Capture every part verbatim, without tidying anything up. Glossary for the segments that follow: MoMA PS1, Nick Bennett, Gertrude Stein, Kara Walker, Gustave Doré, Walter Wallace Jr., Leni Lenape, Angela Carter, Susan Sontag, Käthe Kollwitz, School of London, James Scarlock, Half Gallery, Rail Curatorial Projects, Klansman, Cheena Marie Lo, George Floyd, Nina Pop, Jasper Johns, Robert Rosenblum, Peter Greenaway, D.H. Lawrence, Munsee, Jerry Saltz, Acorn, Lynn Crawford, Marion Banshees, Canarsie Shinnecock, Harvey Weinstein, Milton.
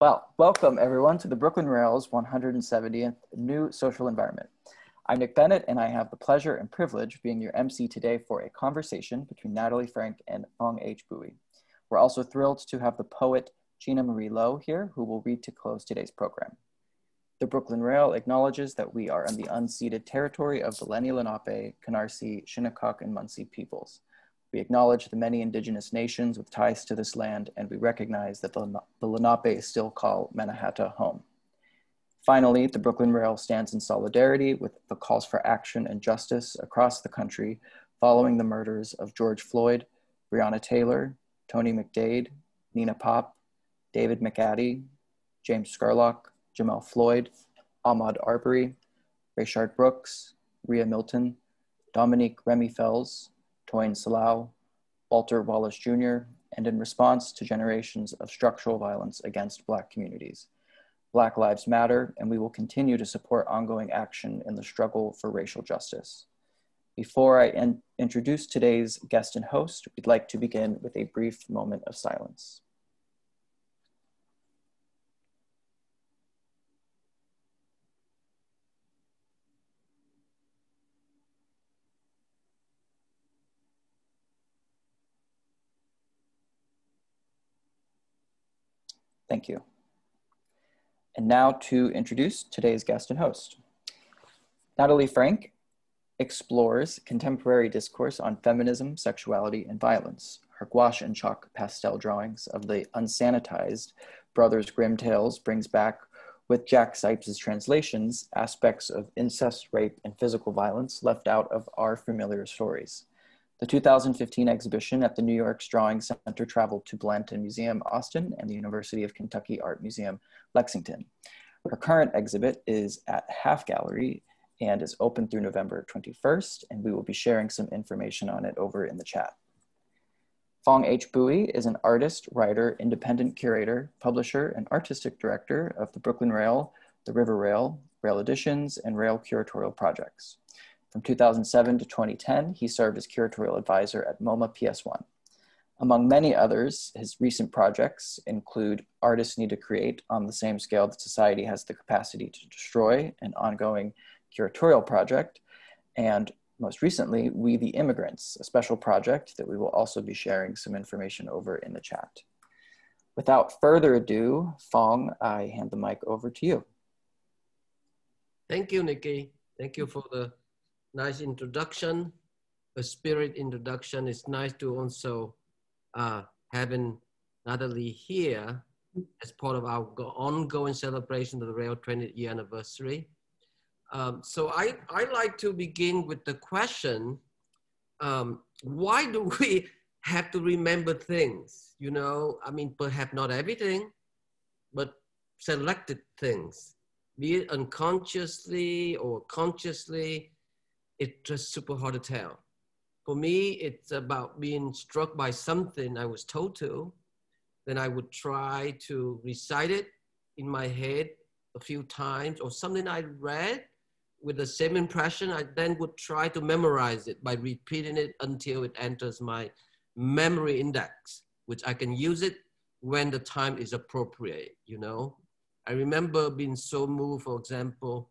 Well, welcome everyone to the Brooklyn Rail's one hundred seventieth New Social Environment. I'm Nick Bennett, and I have the pleasure and privilege of being your M C today for a conversation between Natalie Frank and Phong H. Bui. We're also thrilled to have the poet Cheena Marie Lo here, who will read to close today's program. The Brooklyn Rail acknowledges that we are on the unceded territory of the Leni Lenape, Canarsie, Shinnecock, and Munsee peoples. We acknowledge the many indigenous nations with ties to this land, and we recognize that the, the Lenape still call Manahatta home. Finally, the Brooklyn Rail stands in solidarity with the calls for action and justice across the country following the murders of George Floyd, Breonna Taylor, Tony McDade, Nina Pop, David McAddy, James Scarlock, Jamel Floyd, Ahmaud Arbery, Rayshard Brooks, Rhea Milton, Dominique Remy Fells, Toyin Salao, Walter Wallace Junior, and in response to generations of structural violence against Black communities. Black Lives Matter, and we will continue to support ongoing action in the struggle for racial justice. Before I in- introduce today's guest and host, we'd like to begin with a brief moment of silence. Thank you. And now to introduce today's guest and host. Natalie Frank explores contemporary discourse on feminism, sexuality, and violence. Her gouache and chalk pastel drawings of the unsanitized Brothers Grimm tales brings back, with Jack Zipes' translations, aspects of incest, rape, and physical violence left out of our familiar stories. The two thousand fifteen exhibition at the New York's Drawing Center traveled to Blanton Museum, Austin, and the University of Kentucky Art Museum, Lexington. Her current exhibit is at Half Gallery and is open through November twenty-first, and we will be sharing some information on it over in the chat. Phong H. Bui is an artist, writer, independent curator, publisher, and artistic director of the Brooklyn Rail, the River Rail, Rail Editions, and Rail Curatorial Projects. From two thousand seven to twenty ten, he served as curatorial advisor at MoMA P S one. Among many others, his recent projects include Artists Need to Create on the Same Scale That Society Has the Capacity to Destroy, an ongoing curatorial project, and most recently, We the Immigrants, a special project that we will also be sharing some information over in the chat. Without further ado, Phong, I hand the mic over to you. Thank you, Nikki. Thank you for the nice introduction, a spirit introduction. It's nice to also uh, having Natalie here as part of our ongoing celebration of the Rail twentieth year anniversary. Um, so I, I like to begin with the question, um, why do we have to remember things? You know, I mean, perhaps not everything, but selected things, be it unconsciously or consciously. It's just super hard to tell. For me, it's about being struck by something I was told to, then I would try to recite it in my head a few times, or something I read with the same impression, I then would try to memorize it by repeating it until it enters my memory index, which I can use it when the time is appropriate, you know? I remember being so moved, for example,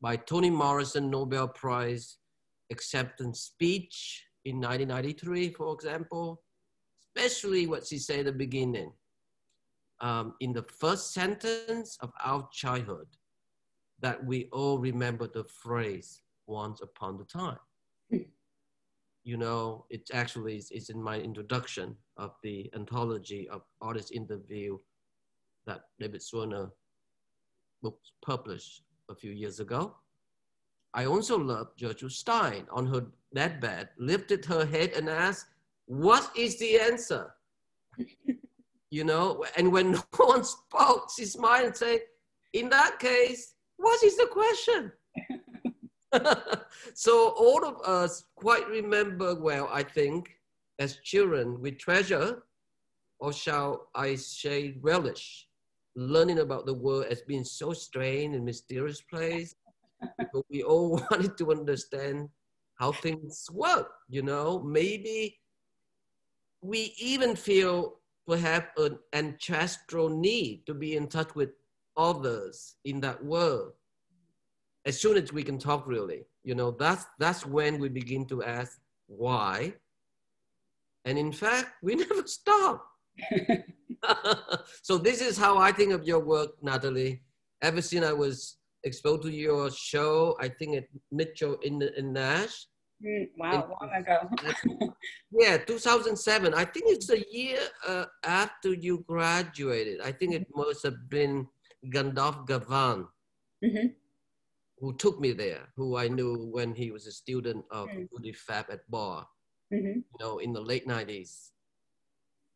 by Toni Morrison Nobel Prize acceptance speech in nineteen ninety-three, for example, especially what she said at the beginning. Um, in the first sentence of our childhood, that we all remember the phrase, once upon a time. You know, it actually is, is in my introduction of the anthology of artist interview that David Swerner books published a few years ago. I also loved Gertrude Stein on her deathbed, lifted her head and asked, what is the answer? You know, and when no one spoke, she smiled and said, in that case, what is the question? So all of us quite remember well, I think, as children, we treasure, or shall I say relish, learning about the world as being so strange and mysterious place, but we all wanted to understand how things work, you know? Maybe we even feel perhaps an ancestral need to be in touch with others in that world. As soon as we can talk, really, you know, that's, that's when we begin to ask why. And in fact, we never stop. So this is how I think of your work, Natalie. Ever since I was exposed to your show, I think at Mitchell in, in Nash. Mm, wow, in, long ago. Yeah, two thousand seven. I think it's a year uh, after you graduated. I think it must have been Gandalf Gavan. Mm-hmm. Who took me there, who I knew when he was a student of Woody Fab at Bar, mm-hmm. you know, in the late nineties.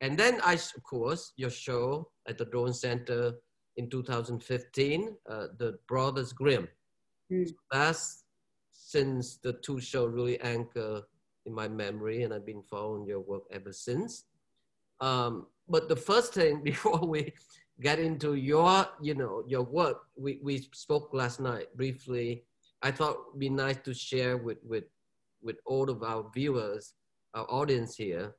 And then I, of course, your show at the Drone Center in two thousand fifteen, uh, the Brothers Grimm. Mm. So that's since the two shows really anchor in my memory, and I've been following your work ever since. Um, but the first thing before we get into your, you know, your work. We, we spoke last night briefly. I thought it'd be nice to share with, with, with all of our viewers, our audience here.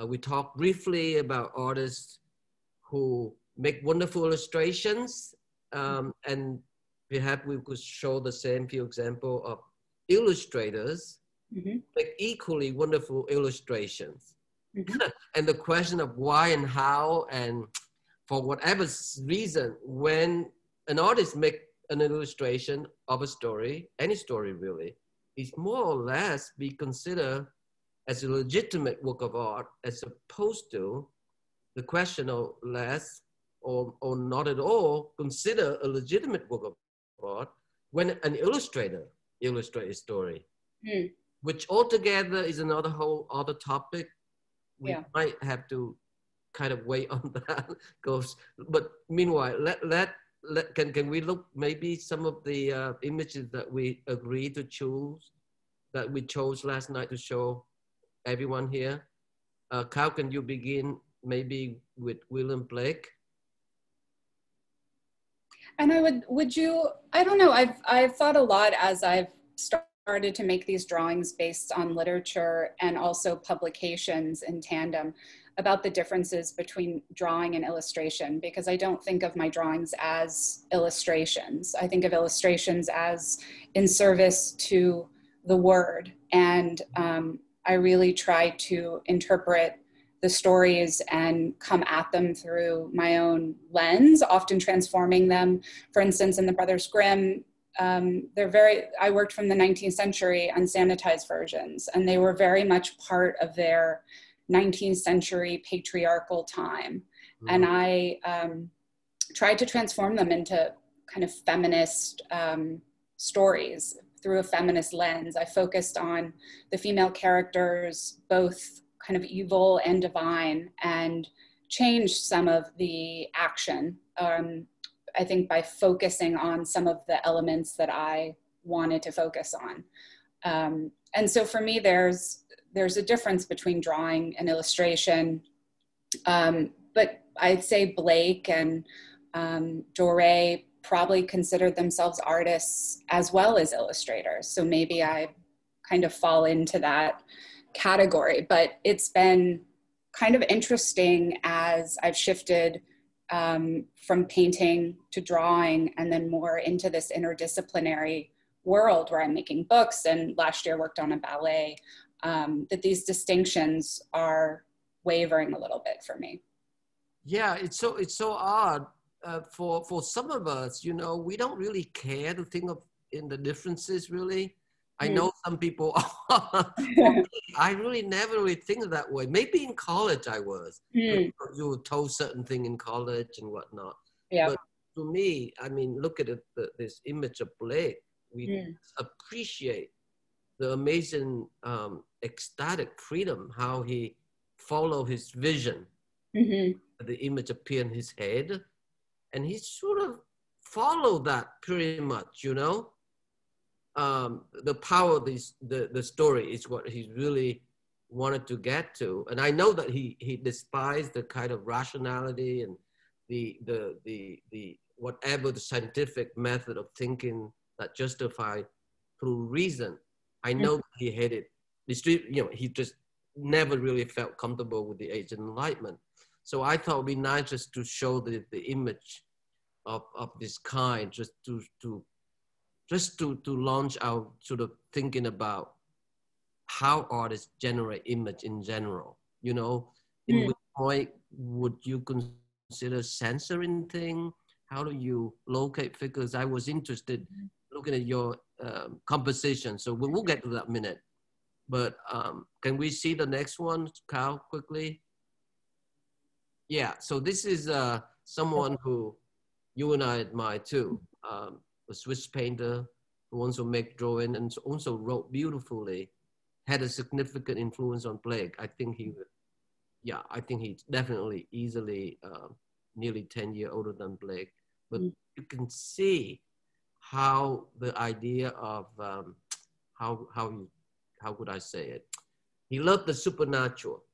Uh, we talked briefly about artists who make wonderful illustrations, um, and perhaps we could show the same few examples of illustrators mm-hmm. make equally wonderful illustrations. Mm-hmm. And the question of why and how and for whatever reason, when an artist makes an illustration of a story, any story really, it's more or less be considered as a legitimate work of art as opposed to the question of less or, or not at all consider a legitimate work of art when an illustrator illustrates a story, mm. which altogether is another whole other topic we yeah. might have to kind of wait on that goes. But meanwhile, let, let, let, can, can we look maybe some of the uh, images that we agreed to choose, that we chose last night to show everyone here? Uh, Kyle, can you begin maybe with William Blake? And I would, would you, I don't know, I've, I've thought a lot as I've started to make these drawings based on literature and also publications in tandem, about the differences between drawing and illustration, because I don't think of my drawings as illustrations. I think of illustrations as in service to the word. And um, I really try to interpret the stories and come at them through my own lens, often transforming them. For instance, in the Brothers Grimm, um, they're very, I worked from the nineteenth century unsanitized versions, and they were very much part of their nineteenth century patriarchal time. Mm-hmm. And I um, tried to transform them into kind of feminist um, stories through a feminist lens. I focused on the female characters, both kind of evil and divine, and changed some of the action, um, I think by focusing on some of the elements that I wanted to focus on. Um, and so for me, there's There's a difference between drawing and illustration, um, but I'd say Blake and um, Doré probably considered themselves artists as well as illustrators. So maybe I kind of fall into that category, but it's been kind of interesting as I've shifted um, from painting to drawing and then more into this interdisciplinary world where I'm making books, and last year worked on a ballet. Um, that these distinctions are wavering a little bit for me. Yeah, it's so it's so odd uh, for for some of us. You know, we don't really care to think of in the differences. Really, I mm. know some people are. I really never really think of that way. Maybe in college I was. Mm. You were told certain thing in college and whatnot. Yeah. But to me, I mean, look at it, the, this image of Blake. We mm. appreciate the amazing um, ecstatic freedom, how he followed his vision. Mm-hmm. The image appeared in his head, and he sort of followed that pretty much, you know? Um, the power of this, the, the story is what he really wanted to get to. And I know that he, he despised the kind of rationality and the, the, the, the whatever the scientific method of thinking that justified through reason. I know he hated, you know, he just never really felt comfortable with the Age of Enlightenment. So I thought it would be nice just to show the, the image of, of this kind, just to, to, just to, to launch our sort of thinking about how artists generate image in general. You know, in mm. which point would you consider censoring thing? How do you locate figures? I was interested looking at your um, composition. So we will get to that in a minute. But um, can we see the next one, Kyle, quickly? Yeah, so this is uh, someone who you and I admire too. Um, a Swiss painter who also make drawing and also wrote beautifully, had a significant influence on Blake. I think he, yeah, I think he's definitely easily uh, nearly ten years older than Blake. But mm. you can see how the idea of, um, how, how, you, how could I say it? He loved the supernatural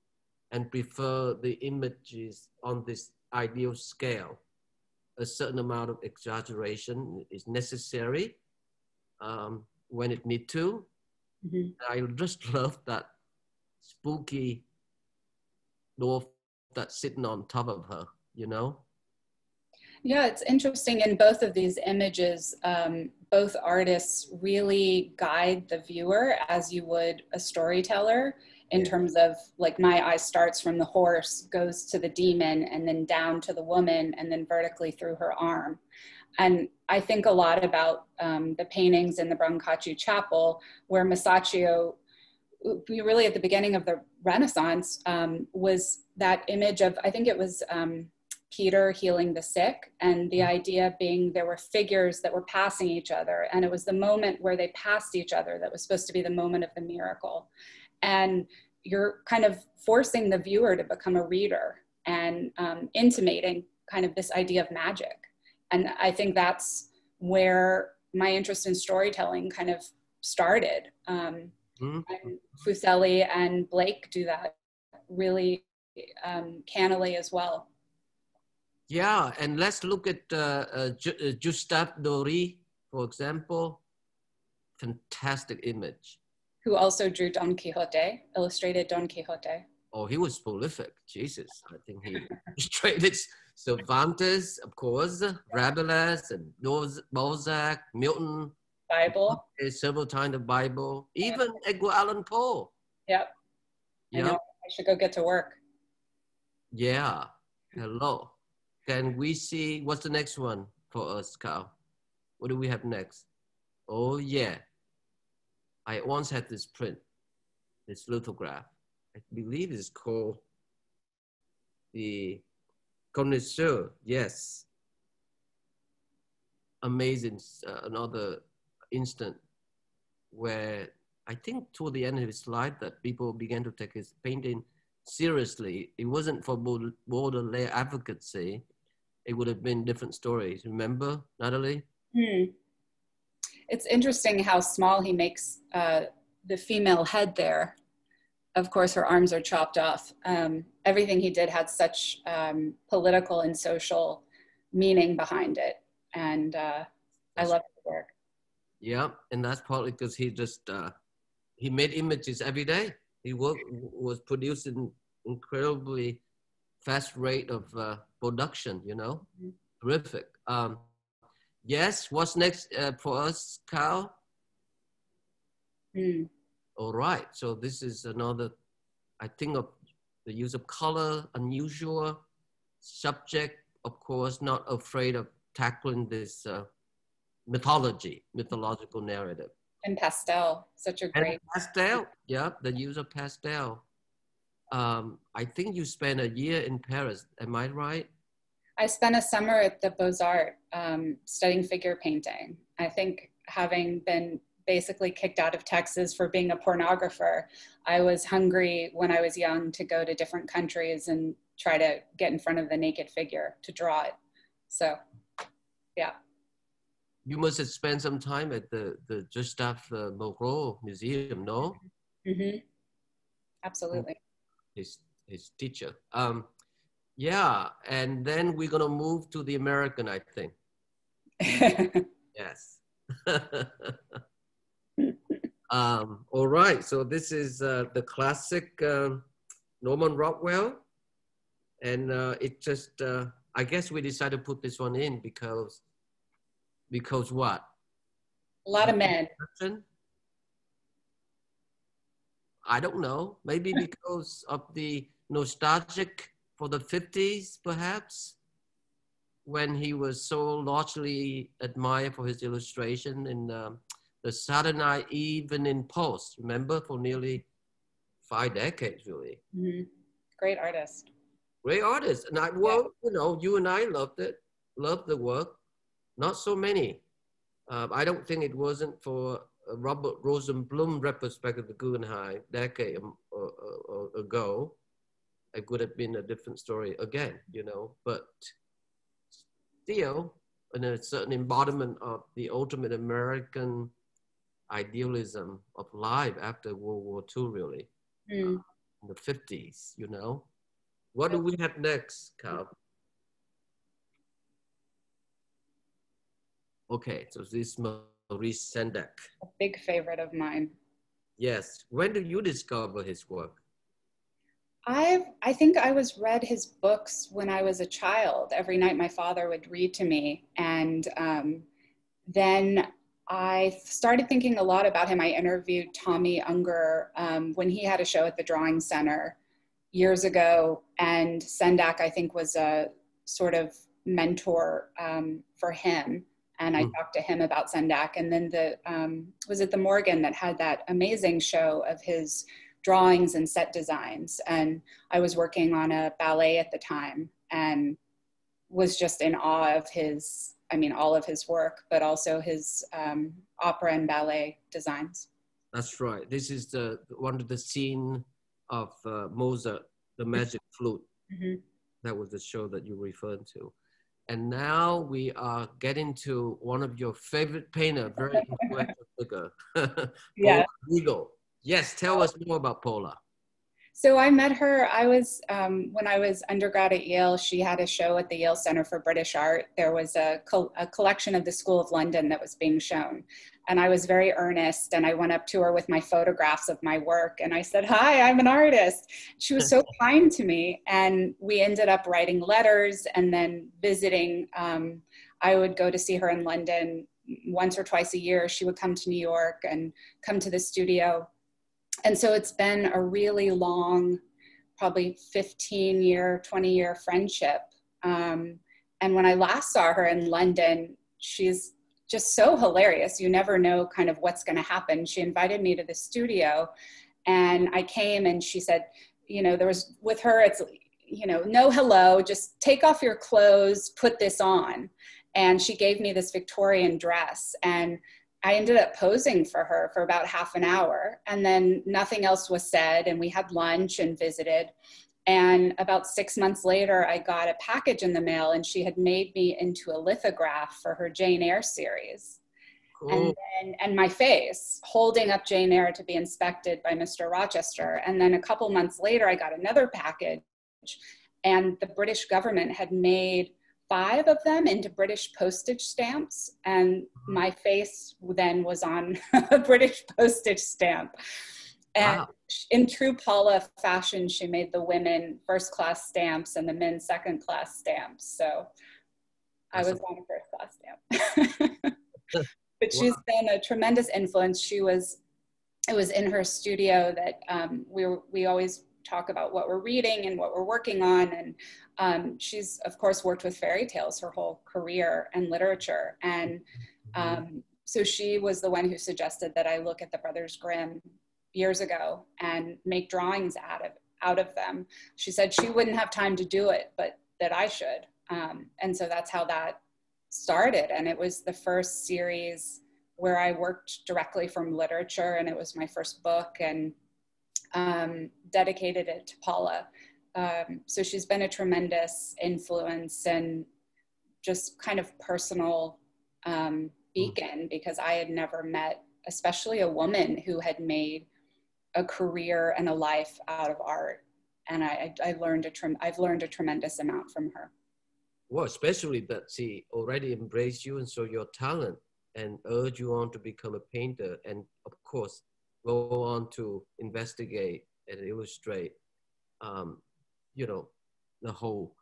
and prefer the images on this ideal scale. A certain amount of exaggeration is necessary um, when it need to. Mm-hmm. I just love that spooky dwarf that's sitting on top of her, you know? Yeah, it's interesting in both of these images, um, both artists really guide the viewer as you would a storyteller in yeah. terms of like my eye starts from the horse, goes to the demon and then down to the woman and then vertically through her arm. And I think a lot about um, the paintings in the Brancaccio Chapel where Masaccio, we really at the beginning of the Renaissance um, was that image of, I think it was, um, Peter healing the sick, and the idea being there were figures that were passing each other, and it was the moment where they passed each other that was supposed to be the moment of the miracle. And you're kind of forcing the viewer to become a reader and um, intimating kind of this idea of magic. And I think that's where my interest in storytelling kind of started. Um, mm-hmm. And Fuseli and Blake do that really um, cannily as well. Yeah, and let's look at uh, uh, Gustave Doré, for example. Fantastic image. Who also drew Don Quixote, illustrated Don Quixote. Oh, he was prolific, Jesus. I think he illustrated Cervantes, of course, Rabelais, and Balzac, Milton. Bible. Several times the Bible, even yeah. Edgar Allan Poe. Yep. Yeah. I know, I should go get to work. Yeah, hello. Can we see, what's the next one for us, Kyle? What do we have next? Oh yeah, I once had this print, this lithograph. I believe it's called the Connoisseur, yes. Amazing, uh, another instant where I think toward the end of his life that people began to take his painting seriously. It wasn't for border layer advocacy. It would have been different stories. Remember, Natalie? Hmm. It's interesting how small he makes uh, the female head there. Of course, her arms are chopped off. Um, everything he did had such um, political and social meaning behind it. And uh, I love his work. Yeah, and that's partly because he just, uh, he made images every day. He worked, was producing incredibly fast rate of uh, production, you know? Mm-hmm. Terrific. Um, yes, what's next uh, for us, Kyle? Mm. All right, so this is another, I think of the use of color, unusual subject, of course, not afraid of tackling this uh, mythology, mythological narrative. And pastel, such a great. And pastel, yeah, the use of pastel. Um, I think you spent a year in Paris, am I right? I spent a summer at the Beaux-Arts um, studying figure painting. I think having been basically kicked out of Texas for being a pornographer, I was hungry when I was young to go to different countries and try to get in front of the naked figure to draw it. So, yeah. You must have spent some time at the, the Gustave uh, Moreau Museum, no? Mm-hmm. Absolutely. His, his teacher. Um, yeah, and then we're gonna move to the American, I think. Yes. um, all right, so this is uh, the classic uh, Norman Rockwell. And uh, it just, uh, I guess we decided to put this one in because, because what? A lot of men. I don't know, maybe because of the nostalgic for the fifties, perhaps, when he was so largely admired for his illustration in um, the Saturday Night Evening Post, remember, for nearly five decades, really. Mm-hmm. Great artist. Great artist, and I, well, yeah. you know, you and I loved it, loved the work. Not so many. Uh, I don't think it wasn't for Robert Rosenblum retrospect of the Guggenheim decade or, or, or ago, it could have been a different story again, you know, but still, and a certain embodiment of the ultimate American idealism of life after World War Two, really, mm. uh, in the fifties, you know. What do we have next, Cal? Okay, so this Maurice Sendak. A big favorite of mine. Yes. When did you discover his work? I've, I think I was read his books when I was a child. Every night my father would read to me. And um, then I started thinking a lot about him. I interviewed Tommy Unger um, when he had a show at the Drawing Center years ago. And Sendak, I think, was a sort of mentor um, for him. And I mm. talked to him about Sendak. And then the, um, was it the Morgan that had that amazing show of his drawings and set designs. And I was working on a ballet at the time and was just in awe of his, I mean, all of his work, but also his um, opera and ballet designs. That's right. This is the one of the scene of uh, Mozart, the magic flute. Mm-hmm. That was the show that you referred to. And now we are getting to one of your favorite painter, very influential figure, Paula Rego. Yes, tell us more about Paula. So I met her, I was, um, when I was undergrad at Yale, she had a show at the Yale Center for British Art. There was a, col a collection of the School of London that was being shown. And I was very earnest and I went up to her with my photographs of my work and I said, hi, I'm an artist. She was so kind to me and we ended up writing letters and then visiting. Um, I would go to see her in London once or twice a year. She would come to New York and come to the studio. And so it's been a really long, probably fifteen year, twenty year friendship. Um, and when I last saw her in London, she's just so hilarious. You never know kind of what's going to happen. She invited me to the studio and I came and she said, you know, there was with her, it's, you know, no hello, just take off your clothes, put this on. And she gave me this Victorian dress and I ended up posing for her for about half an hour and then nothing else was said. And we had lunch and visited. And about six months later, I got a package in the mail and she had made me into a lithograph for her Jane Eyre series. Cool. And, then, and my face holding up Jane Eyre to be inspected by Mister Rochester. And then a couple months later, I got another package and the British government had made five of them into British postage stamps. And my face then was on a British postage stamp. And wow. In true Paula fashion, she made the women first class stamps and the men second class stamps. So that's I was a on a first class stamp. But she's wow. been a tremendous influence. She was, it was in her studio that um, we, were, we always talk about what we're reading and what we're working on. And um, she's of course worked with fairy tales her whole career and literature. And um, so she was the one who suggested that I look at the Brothers Grimm years ago and make drawings out of, out of them. She said she wouldn't have time to do it, but that I should. Um, and so that's how that started. And it was the first series where I worked directly from literature and it was my first book and um, dedicated it to Paula. Um, so she's been a tremendous influence and just kind of personal um, beacon because I had never met, especially a woman who had made a career and a life out of art. And I, I, I learned a trem I've learned a tremendous amount from her. Well, especially that she already embraced you and saw your talent and urged you on to become a painter. And of course, go on to investigate and illustrate, um, you know, the whole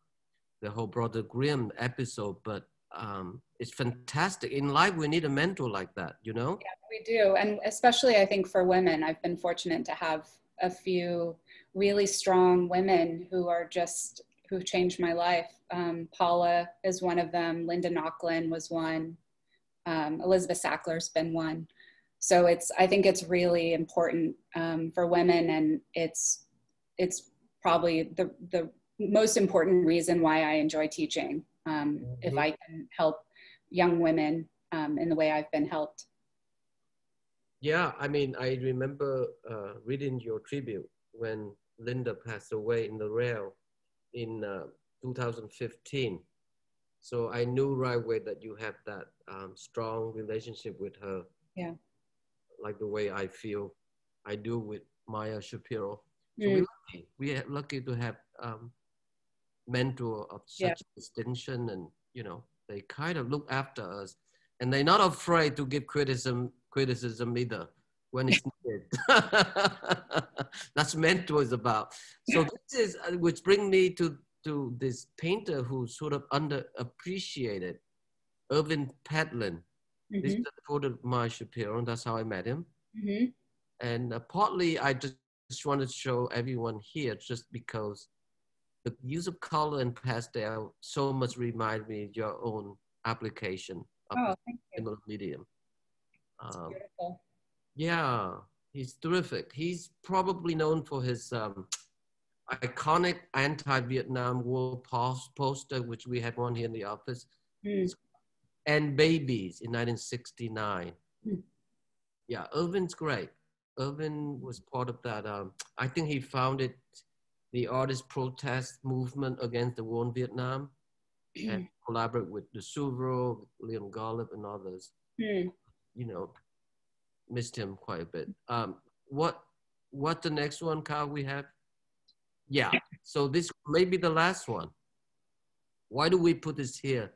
the whole Brother Grimm episode, but um, it's fantastic. In life, we need a mentor like that, you know? Yeah, we do. And especially, I think, for women, I've been fortunate to have a few really strong women who are just, who changed my life. Um, Paula is one of them. Linda Nochlin was one. Um, Elizabeth Sackler's been one. So it's, I think it's really important um, for women, and it's, it's probably the, the most important reason why I enjoy teaching. Um, mm-hmm. If I can help young women um, in the way I've been helped. Yeah, I mean, I remember uh, reading your tribute when Linda passed away in the rail in uh, two thousand fifteen. So I knew right away that you have that um, strong relationship with her. Yeah. Like the way I feel I do with Maya Shapiro. So mm. we're lucky. We are lucky to have um, mentor of such yeah. distinction, and, you know, they kind of look after us, and they're not afraid to give criticism, criticism either when it's needed. That's mentor is about. So this is, uh, which brings me to, to this painter who sort of underappreciated, Irvin Petlin. Mm-hmm. This is the photo of Maya Shapiro, and that's how I met him. Mm-hmm. And uh, partly I just, just wanted to show everyone here, just because the use of color and pastel so much remind me of your own application of oh, the medium. Um, beautiful. Yeah, he's terrific. He's probably known for his um, iconic anti-Vietnam War post poster, which we had one here in the office. Mm. And Babies in nineteen sixty-nine. Mm. Yeah, Irvin's great. Irvin was part of that. Um, I think he founded the artist protest movement against the war in Vietnam, mm. and collaborated with De Suvro, Liam Golub, and others. Mm. You know, missed him quite a bit. Um, what, what the next one, Kyle, we have? Yeah, so this may be the last one. Why do we put this here?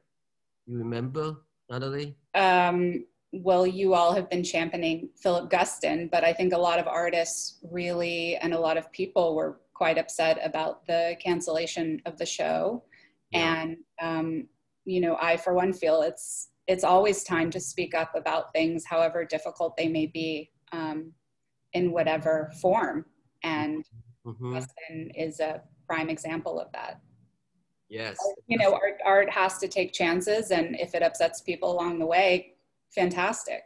You remember, Natalie? Um, well, you all have been championing Philip Guston, but I think a lot of artists really, and a lot of people were quite upset about the cancellation of the show. Yeah. And, um, you know, I, for one, feel it's, it's always time to speak up about things, however difficult they may be, um, in whatever form. And mm-hmm. Guston is a prime example of that. Yes. You know, art, art has to take chances, and if it upsets people along the way, fantastic.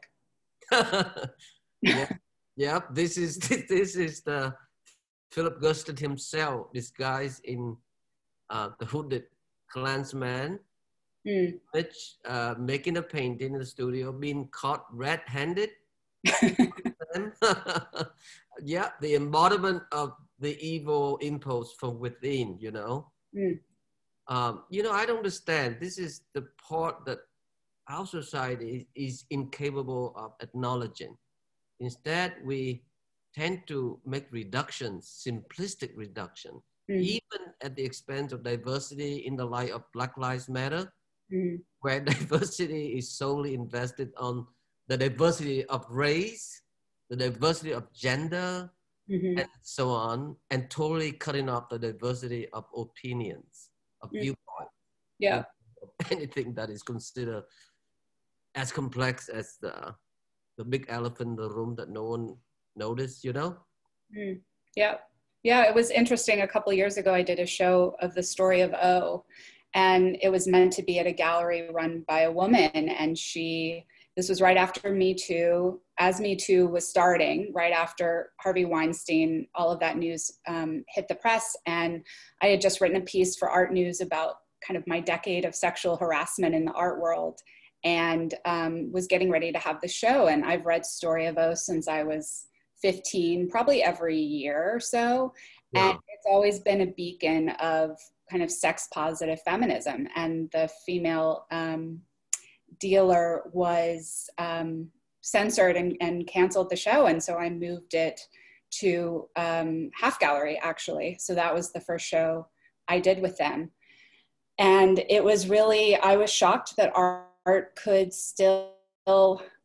yeah. yeah, this is this is the Philip Guston himself disguised in uh, the hooded Klansman, mm. which uh, making a painting in the studio, being caught red-handed. Yeah, the embodiment of the evil impulse from within, you know. Mm. Um, you know, I don't understand. This is the part that our society is, is incapable of acknowledging. Instead, we tend to make reductions, simplistic reduction, mm. even at the expense of diversity in the light of Black Lives Matter, mm. where diversity is solely invested on the diversity of race, the diversity of gender, mm-hmm. and so on, and totally cutting off the diversity of opinions. A viewpoint, yeah, anything that is considered as complex as the the big elephant in the room that no one noticed, you know. Mm. Yeah, yeah. It was interesting. A couple of years ago, I did a show of the Story of O, and it was meant to be at a gallery run by a woman, and she. This was right after Me Too, as Me Too was starting, right after Harvey Weinstein, all of that news um, hit the press. And I had just written a piece for Art News about kind of my decade of sexual harassment in the art world, and um, was getting ready to have the show. And I've read Story of O since I was fifteen, probably every year or so. Wow. And it's always been a beacon of kind of sex positive feminism, and the female, um, dealer was um, censored and, and canceled the show. And so I moved it to um, Half Gallery, actually. So that was the first show I did with them. And it was really, I was shocked that art could still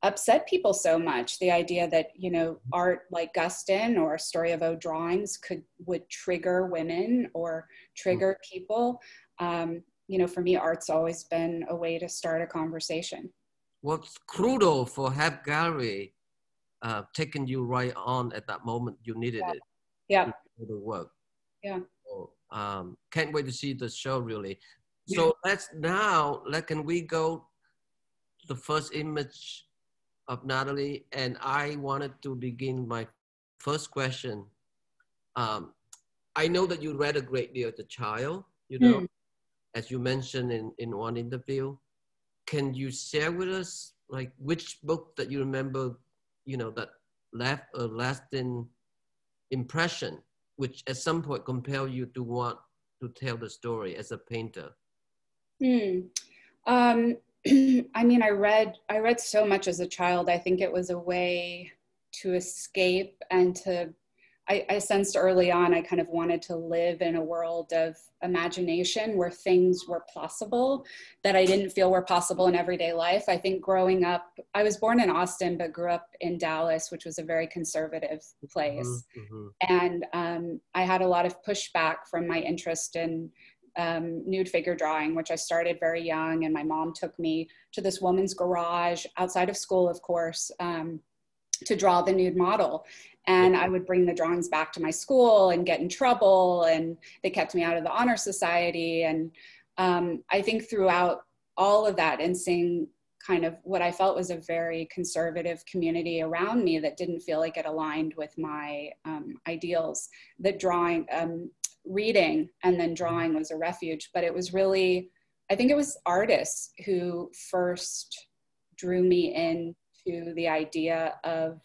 upset people so much. The idea that, you know, art like Guston or Story of O drawings could, would trigger women or trigger people. Um, you know, for me, art's always been a way to start a conversation. What's crucial for Half Gallery, uh, taking you right on at that moment you needed yeah. it. Yeah. The work. Yeah. So, um, can't wait to see the show, really. So yeah. let's now, like, can we go the first image of Natalie? And I wanted to begin my first question. Um, I know that you read a great deal as a child, you know, mm. as you mentioned in, in one interview. Can you share with us, like, which book that you remember, you know, that left a lasting impression, which at some point compelled you to want to tell the story as a painter? Hmm. Um, I mean, I read, I read so much as a child. I think it was a way to escape and to, I, I sensed early on, I kind of wanted to live in a world of imagination where things were possible that I didn't feel were possible in everyday life. I think growing up, I was born in Austin, but grew up in Dallas, which was a very conservative place. Mm-hmm. And um, I had a lot of pushback from my interest in um, nude figure drawing, which I started very young. And my mom took me to this woman's garage outside of school, of course, um, to draw the nude model. And I would bring the drawings back to my school and get in trouble. And they kept me out of the honor society. And um, I think throughout all of that and seeing kind of what I felt was a very conservative community around me that didn't feel like it aligned with my um, ideals, that drawing, um, reading and then drawing was a refuge. But it was really, I think it was artists who first drew me in to the idea of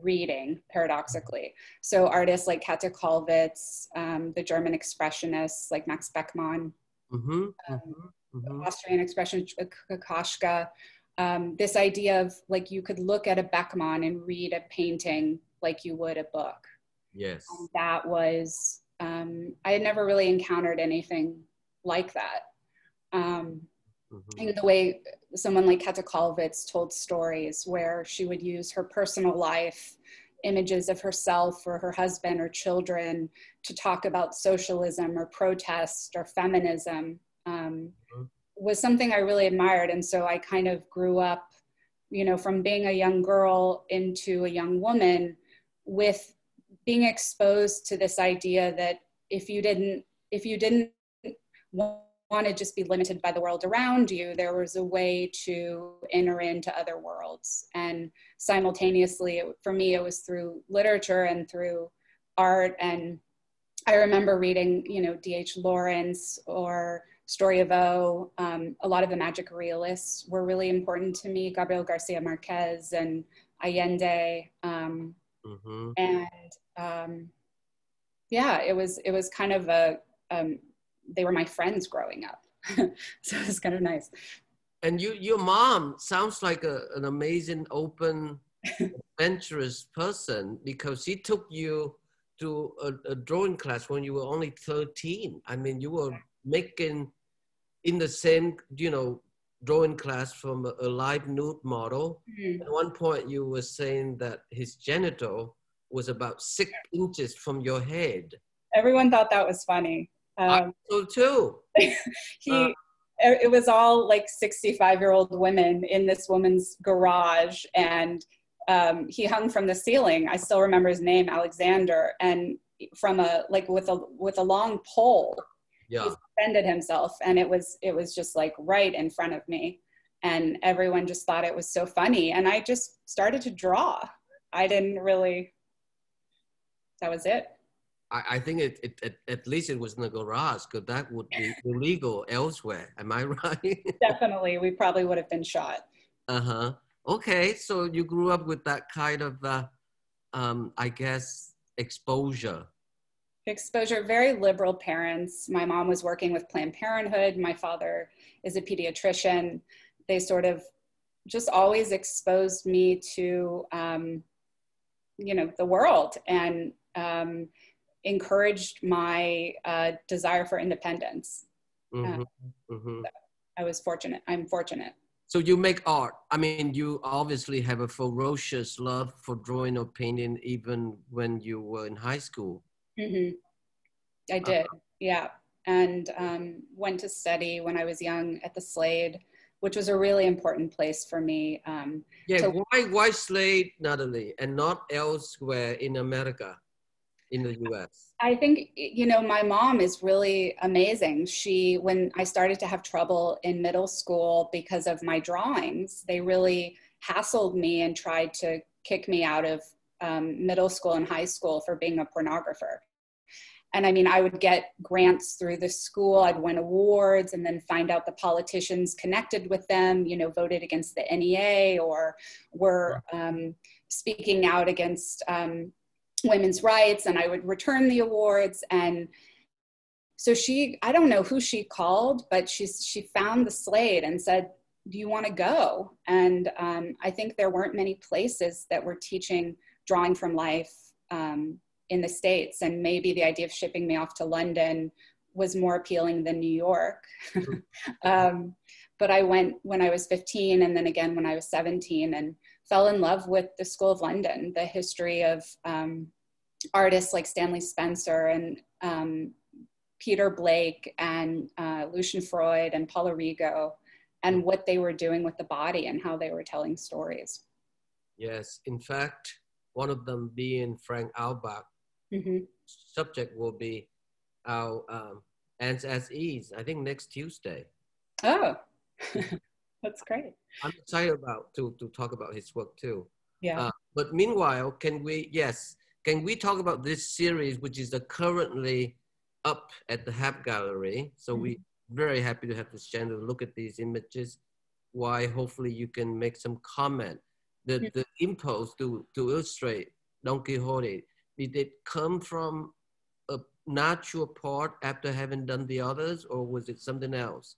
reading, paradoxically. So artists like Käthe Kollwitz, um, the German expressionists like Max Beckmann, mm-hmm, um, mm-hmm. Austrian expressionist Kokoschka, um, this idea of like you could look at a Beckmann and read a painting like you would a book. Yes. And that was, um, I had never really encountered anything like that. Um, Mm-hmm. And the way someone like Käthe Kollwitz told stories where she would use her personal life, images of herself or her husband or children to talk about socialism or protest or feminism um, mm-hmm. was something I really admired. And so I kind of grew up, you know, from being a young girl into a young woman with being exposed to this idea that if you didn't, if you didn't want want to just be limited by the world around you, there was a way to enter into other worlds. And simultaneously, it, for me, it was through literature and through art. And I remember reading, you know, D H Lawrence or Story of O. Um, a lot of the magic realists were really important to me, Gabriel Garcia Marquez and Allende. Um, mm-hmm. And um, yeah, it was, it was kind of a, um, they were my friends growing up. So it's kind of nice. And you, your mom sounds like a, an amazing, open, adventurous person, because she took you to a, a drawing class when you were only thirteen. I mean, you were making in the same, you know, drawing class from a, a live nude model. Mm-hmm. At one point you were saying that his genital was about six inches from your head. Everyone thought that was funny. Um, I too. he, uh, it was all like sixty-five year old women in this woman's garage, and um, he hung from the ceiling. I still remember his name, Alexander, and from a like with a with a long pole, yeah. he suspended himself, and it was it was just like right in front of me, and everyone just thought it was so funny, and I just started to draw. I didn't really. That was it. I think it, it, it, at least it was in the garage, because that would be illegal elsewhere. Am I right? Definitely. We probably would have been shot. Uh-huh. Okay. So you grew up with that kind of, uh, um, I guess, exposure. Exposure. Very liberal parents. My mom was working with Planned Parenthood. My father is a pediatrician. They sort of just always exposed me to, um, you know, the world. And, um, encouraged my uh, desire for independence. Mm-hmm, uh, mm-hmm. So I was fortunate. I'm fortunate. So you make art. I mean, you obviously have a ferocious love for drawing or painting even when you were in high school. Mm-hmm. I did, uh, yeah. And um, went to study when I was young at the Slade, which was a really important place for me. Um, yeah, why, why Slade, Natalie, and not elsewhere in America, in the U S? I think, you know, my mom is really amazing. She, when I started to have trouble in middle school because of my drawings, they really hassled me and tried to kick me out of um, middle school and high school for being a pornographer. And I mean, I would get grants through the school, I'd win awards and then find out the politicians connected with them, you know, voted against the N E A or were um, speaking out against um, women's rights, and I would return the awards. And so she, I don't know who she called, but she, she found the Slade and said, do you want to go? And um, I think there weren't many places that were teaching drawing from life um, in the States, and maybe the idea of shipping me off to London was more appealing than New York. um, but I went when I was fifteen, and then again when I was seventeen, and fell in love with the School of London, the history of um, artists like Stanley Spencer and um, Peter Blake and uh, Lucian Freud and Paula Rego, and what they were doing with the body and how they were telling stories. Yes, in fact, one of them being Frank Auerbach. Mm-hmm. Subject will be our um, Ants as Ease, I think next Tuesday. Oh, that's great. I'm excited about to, to talk about his work too. Yeah. Uh, but meanwhile, can we, yes, can we talk about this series, which is currently up at the Half Gallery? So mm-hmm. we're very happy to have this chance to look at these images, why hopefully you can make some comment. The, mm-hmm. the impulse to, to illustrate Don Quixote, did it come from a natural part after having done the others, or was it something else?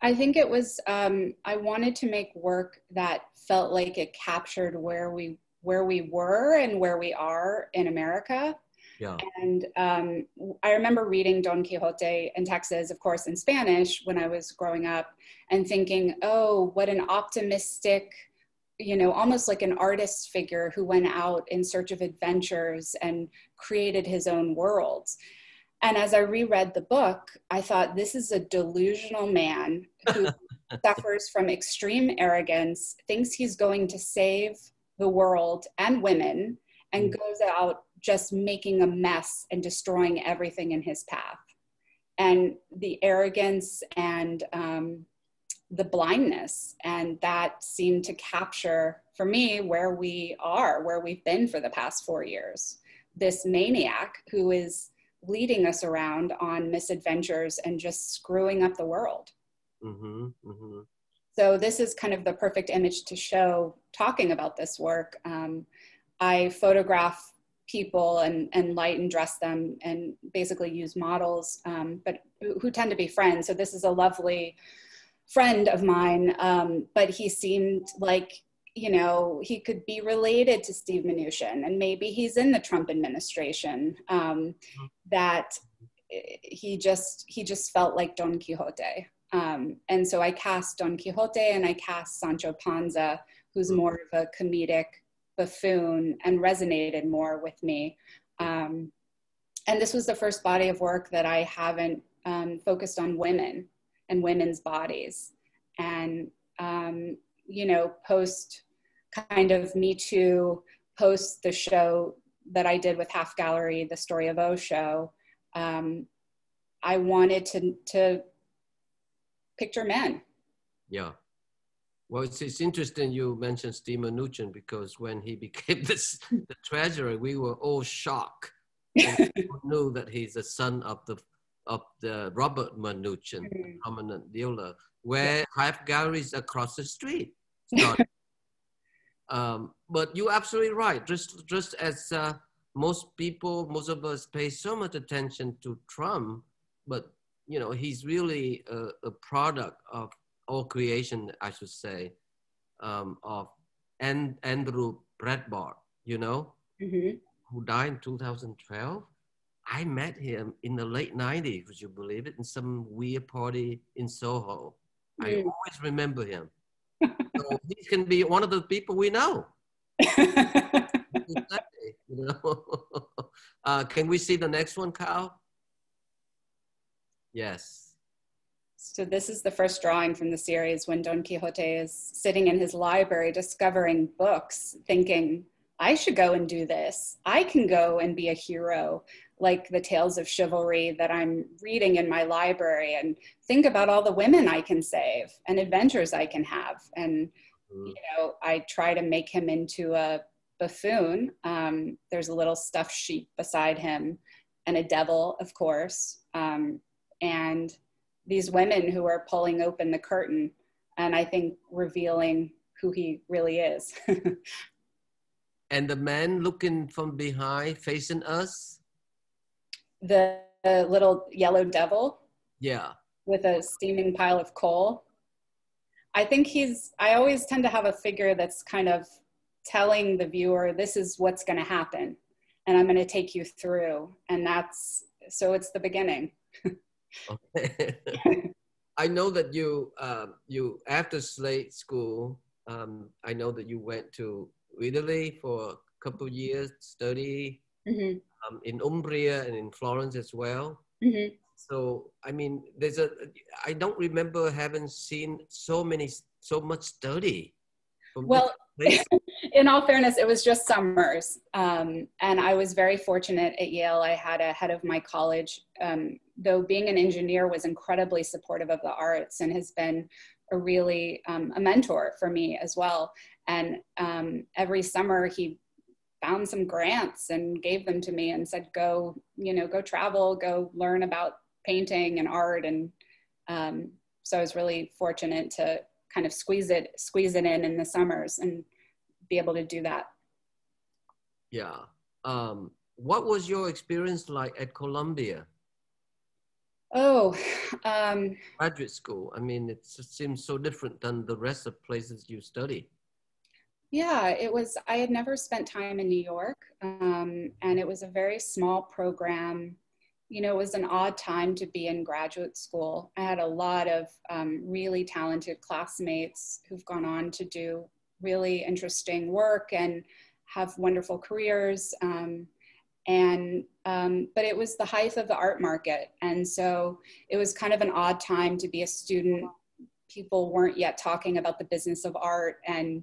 I think it was, um, I wanted to make work that felt like it captured where we, where we were and where we are in America. Yeah. And um, I remember reading Don Quixote in Texas, of course, in Spanish when I was growing up, and thinking, oh, what an optimistic, you know, almost like an artist figure who went out in search of adventures and created his own worlds. And as I reread the book, I thought, this is a delusional man who suffers from extreme arrogance, thinks he's going to save the world and women, and goes out just making a mess and destroying everything in his path. And the arrogance and, um, the blindness, and that seemed to capture for me where we are, where we've been for the past four years. This maniac who is leading us around on misadventures and just screwing up the world. Mm-hmm, mm-hmm. So this is kind of the perfect image to show talking about this work. Um, I photograph people and, and light and dress them and basically use models, um, but who, who tend to be friends. So this is a lovely friend of mine, um, but he seemed like, you know, he could be related to Steve Mnuchin, and maybe he's in the Trump administration, um, that he just, he just felt like Don Quixote. Um, and so I cast Don Quixote and I cast Sancho Panza, who's more of a comedic buffoon, and resonated more with me. Um, and this was the first body of work that I haven't um, focused on women and women's bodies. And, um, you know, post kind of Me Too, post the show that I did with Half Gallery, the Story of O show, um, I wanted to, to picture men. Yeah. Well, it's, it's interesting you mentioned Steve Mnuchin, because when he became this, the treasurer, we were all shocked. And we knew that he's a son of the of the Robert Mnuchin, mm-hmm. the prominent dealer, where yeah. Half Galleries across the street. um, but you're absolutely right. Just, just as uh, most people, most of us pay so much attention to Trump, but you know, he's really a, a product of all creation, I should say, um, of and, Andrew Breitbart, you know, mm-hmm. who died in two thousand twelve. I met him in the late nineties, would you believe it, in some weird party in Soho. Mm. I always remember him. so he can be one of the people we know. You know? Uh, can we see the next one, Kyle? Yes. So this is the first drawing from the series when Don Quixote is sitting in his library discovering books, thinking, I should go and do this. I can go and be a hero, like the tales of chivalry that I'm reading in my library, and think about all the women I can save and adventures I can have. And, mm. you know, I try to make him into a buffoon. Um, there's a little stuffed sheep beside him and a devil, of course. Um, and these women who are pulling open the curtain and I think revealing who he really is. And the men looking from behind, facing us? The, the little yellow devil? Yeah. With a steaming pile of coal. I think he's, I always tend to have a figure that's kind of telling the viewer, this is what's gonna happen, and I'm gonna take you through. And that's, so it's the beginning. Okay. I know that you, um, you after Slade School, um, I know that you went to Italy for a couple of years, study mm-hmm. um, in Umbria and in Florence as well. Mm-hmm. So, I mean, there's a, I don't remember having seen so many, so much study. From well, in all fairness, it was just summers. Um, and I was very fortunate at Yale. I had a head of my college, um, though being an engineer was incredibly supportive of the arts and has been a really, um, a mentor for me as well. And um, every summer he found some grants and gave them to me and said, go, you know, go travel, go learn about painting and art. And um, so I was really fortunate to kind of squeeze it, squeeze it in in the summers and be able to do that. Yeah. Um, what was your experience like at Columbia? Oh, um, graduate school. I mean, it just seems so different than the rest of places you study. Yeah, it was, I had never spent time in New York, um, and it was a very small program. You know, it was an odd time to be in graduate school. I had a lot of um, really talented classmates who've gone on to do really interesting work and have wonderful careers. Um, and, um, but it was the height of the art market. And so it was kind of an odd time to be a student. People weren't yet talking about the business of art. And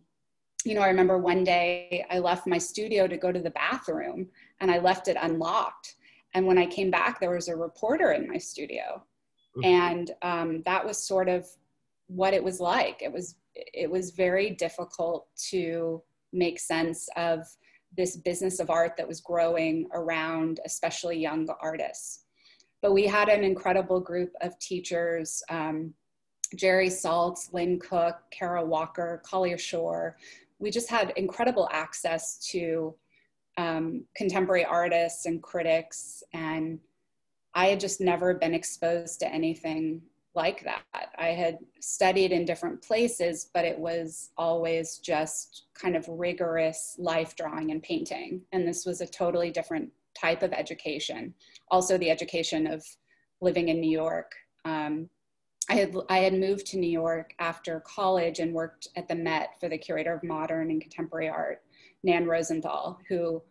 you know, I remember one day I left my studio to go to the bathroom and I left it unlocked. And when I came back, there was a reporter in my studio. Mm-hmm. And um, that was sort of what it was like. It was, it was very difficult to make sense of this business of art that was growing around, especially young artists. But we had an incredible group of teachers, um, Jerry Saltz, Lynn Cook, Kara Walker, Collier Shore. We just had incredible access to um, contemporary artists and critics, and I had just never been exposed to anything like that. I had studied in different places, but it was always just kind of rigorous life drawing and painting, and this was a totally different type of education. Also the education of living in New York. Um, I had, I had moved to New York after college and worked at the Met for the curator of modern and contemporary art, Nan Rosenthal, who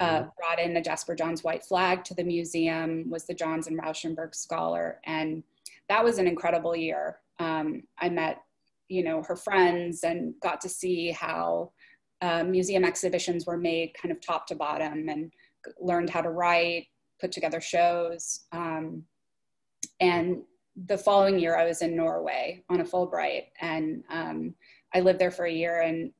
uh, brought in the Jasper Johns White Flag to the museum, was the Johns and Rauschenberg Scholar. And that was an incredible year. Um, I met, you know, her friends and got to see how uh, museum exhibitions were made kind of top to bottom, and learned how to write, put together shows. Um, and the following year I was in Norway on a Fulbright, and um, I lived there for a year and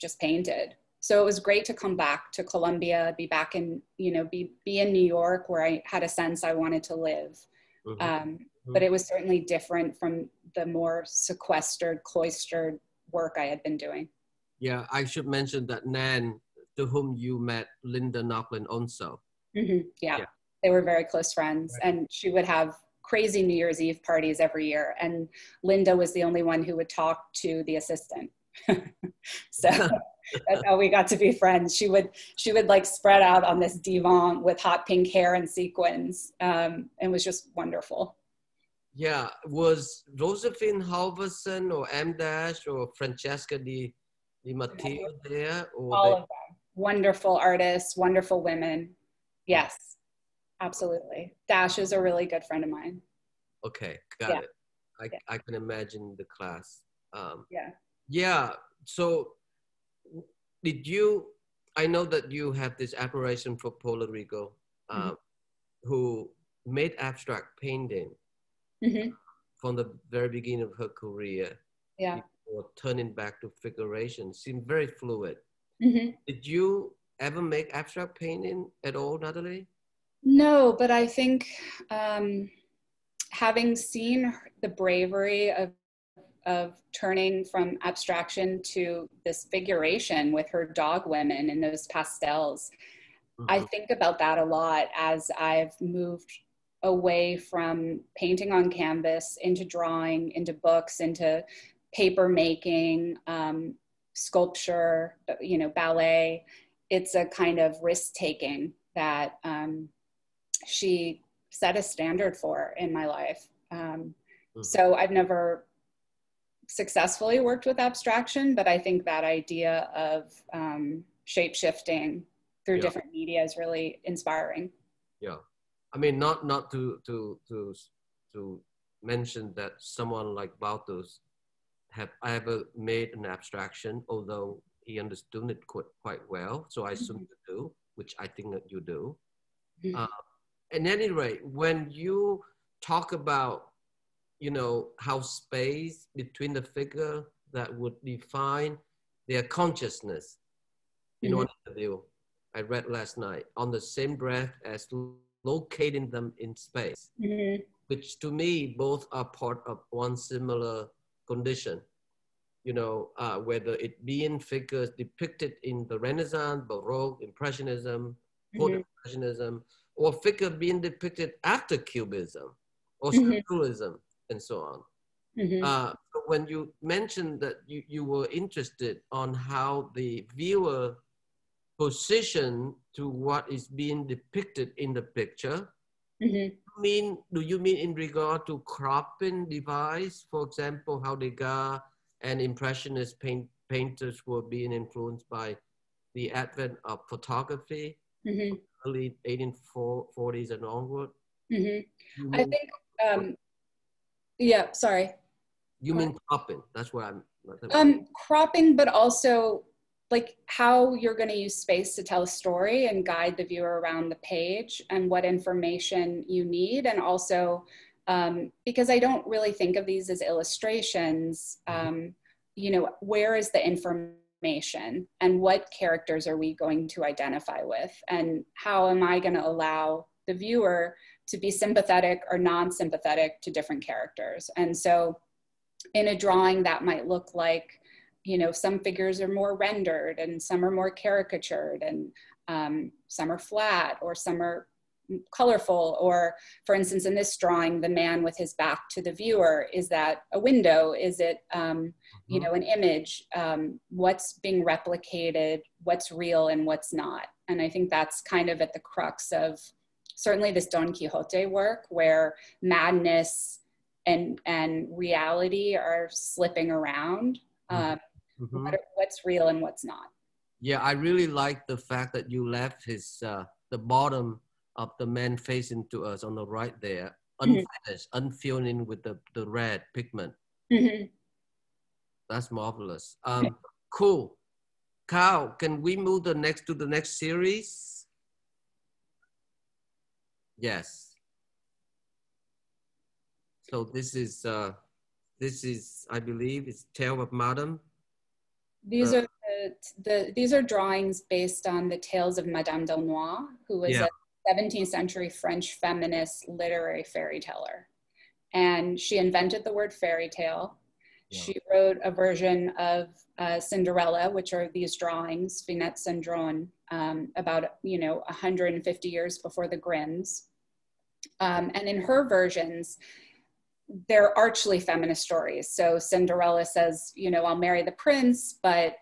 just painted. So it was great to come back to Columbia, be back in, you know, be, be in New York where I had a sense I wanted to live. Mm-hmm. Um, but it was certainly different from the more sequestered, cloistered work I had been doing. Yeah, I should mention that Nan, to whom you met, Linda Nochlin also. Mm-hmm. Yeah. Yeah, they were very close friends, right. And she would have crazy New Year's Eve parties every year. And Linda was the only one who would talk to the assistant. So that's how we got to be friends. She would, she would like spread out on this divan with hot pink hair and sequins, um, and was just wonderful. Yeah, was Josephine Halverson or M. Dash or Francesca Di, Di Matteo there? Or all they... of them. Wonderful artists, wonderful women. Yes, absolutely. Dash is a really good friend of mine. Okay, got yeah. it. I, yeah. I can imagine the class. Um, yeah. Yeah, so did you, I know that you have this admiration for Paula Rego, um, mm-hmm. who made abstract painting mm-hmm. from the very beginning of her career. Yeah. Or turning back to figuration, seemed very fluid. Mm-hmm. Did you ever make abstract painting at all, Natalie? No, but I think um, having seen the bravery of of turning from abstraction to this figuration with her dog women and those pastels. Mm-hmm. I think about that a lot as I've moved away from painting on canvas into drawing, into books, into paper making, um, sculpture, you know, ballet. It's a kind of risk taking that um, she set a standard for in my life. Um, mm-hmm. So I've never successfully worked with abstraction, but I think that idea of um, shape shifting through yeah. different media is really inspiring. Yeah, I mean, not not to to to to mention that someone like Balthus have ever made an abstraction, although he understood it quite quite well. So I assume mm-hmm. you do, which I think that you do. Mm-hmm. Uh, at any rate, when you talk about, you know, how space between the figure that would define their consciousness. You know, an interview I read last night, on the same breath as locating them in space, mm-hmm. which to me, both are part of one similar condition, you know, uh, whether it be in figures depicted in the Renaissance, Baroque, Impressionism, post-Impressionism, mm-hmm. or figure being depicted after Cubism or Structuralism. Mm-hmm. and so on. Mm-hmm. uh, but when you mentioned that you, you were interested on how the viewer position to what is being depicted in the picture, mm-hmm. mean, do you mean in regard to cropping device? For example, how Degas and Impressionist paint, painters were being influenced by the advent of photography, mm-hmm. early eighteen forties and onward? Mm-hmm. I think, um, yeah, sorry. You mean cropping, that's what I'm... Um, cropping, but also like how you're gonna use space to tell a story and guide the viewer around the page and what information you need. And also, um, because I don't really think of these as illustrations, um, you know, where is the information and what characters are we going to identify with? And how am I gonna allow the viewer to be sympathetic or non-sympathetic to different characters? And so in a drawing that might look like, you know, some figures are more rendered and some are more caricatured and um, some are flat or some are colorful. Or for instance, in this drawing, the man with his back to the viewer, is that a window? Is it, um, you know, an image? Um, what's being replicated? What's real and what's not? And I think that's kind of at the crux of certainly this Don Quixote work, where madness and, and reality are slipping around. Um, mm-hmm. what are, what's real and what's not. Yeah, I really like the fact that you left his, uh, the bottom of the man facing to us on the right there, unfinished, mm-hmm. unfilling with the, the red pigment. Mm-hmm. That's marvelous. Um, okay. Cool. Kyle, can we move the next to the next series? Yes. So this is, uh, this is, I believe, it's Tale of Madame. These uh, are the, the these are drawings based on the tales of Madame Delnoy, who was yeah. a seventeenth century French feminist literary fairy teller, and she invented the word fairy tale. Yeah. She wrote a version of uh, Cinderella, which are these drawings, Finette Cendron, um, about, you know, one hundred fifty years before the Grimms. Um, and in her versions, they're archly feminist stories. So Cinderella says, you know, I'll marry the prince, but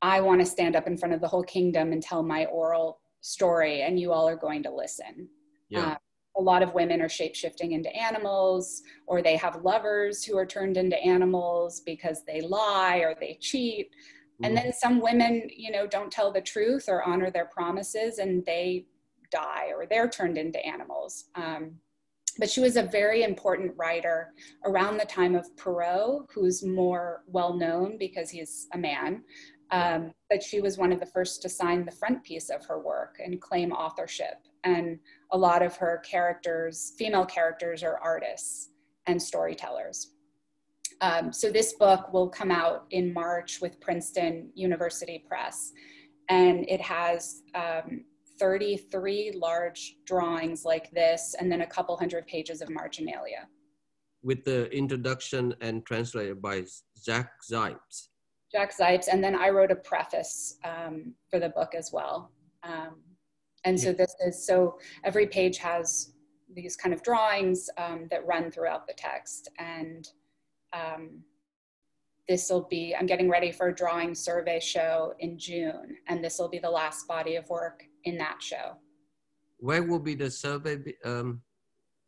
I want to stand up in front of the whole kingdom and tell my oral story, and you all are going to listen. Yeah. Um, a lot of women are shape-shifting into animals, or they have lovers who are turned into animals because they lie or they cheat. Mm-hmm. And then some women, you know, don't tell the truth or honor their promises, and they die or they're turned into animals. Um, but she was a very important writer around the time of Perrault, who's more well-known because he's a man. Um, but she was one of the first to sign the frontispiece of her work and claim authorship. And a lot of her characters, female characters, are artists and storytellers. Um, so this book will come out in March with Princeton University Press. And it has um, thirty-three large drawings like this, and then a couple hundred pages of marginalia. With the introduction and translated by Jack Zipes. Jack Zipes, and then I wrote a preface um, for the book as well. Um, and so this is, so every page has these kind of drawings um, that run throughout the text. And um, this will be, I'm getting ready for a drawing survey show in June, and this will be the last body of work in that show. Where will be the survey, be, um,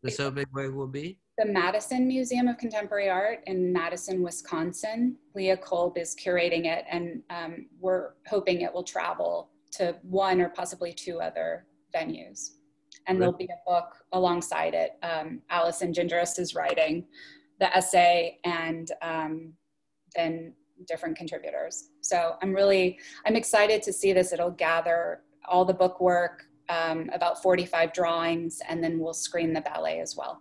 the survey where will be? The Madison Museum of Contemporary Art in Madison, Wisconsin. Leah Kolb is curating it, and um, we're hoping it will travel to one or possibly two other venues. And there'll be a book alongside it. Um, Alison Gingeris is writing the essay, and um, then different contributors. So I'm really, I'm excited to see this. It'll gather all the book work, um, about forty-five drawings, and then we'll screen the ballet as well.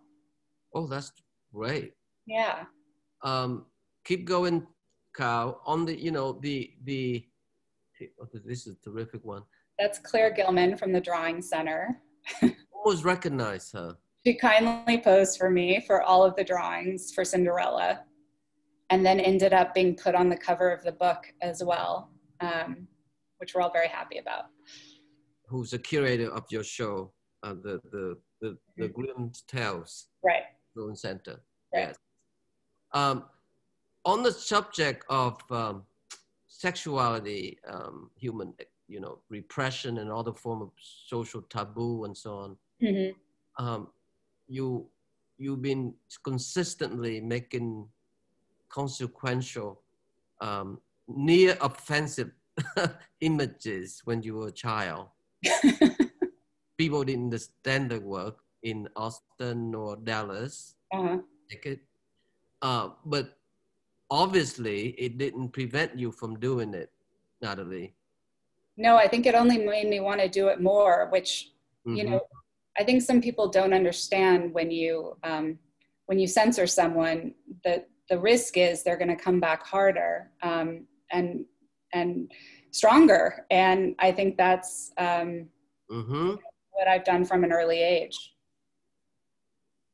Oh, that's great. Yeah. Um, keep going, Kyle. On the, you know, the, the, this is a terrific one. That's Claire Gilman from the Drawing Center. Always recognize her. She kindly posed for me for all of the drawings for Cinderella, and then ended up being put on the cover of the book as well, um, which we're all very happy about. Who's the curator of your show, uh, the, the, the, the Grimm's Tales. Right. Center. Right. Yes. Um, on the subject of um, sexuality, um, human, you know, repression and other form of social taboo and so on, mm-hmm. um, you, you've been consistently making consequential, um, near offensive images when you were a child. People didn't understand the work in Austin or Dallas, uh-huh. uh, but obviously it didn't prevent you from doing it, Natalie. No, I think it only made me want to do it more, which, mm-hmm. you know, I think some people don't understand when you, um, when you censor someone, the, the risk is they're going to come back harder um, and, and stronger. And I think that's um, mm-hmm. what I've done from an early age.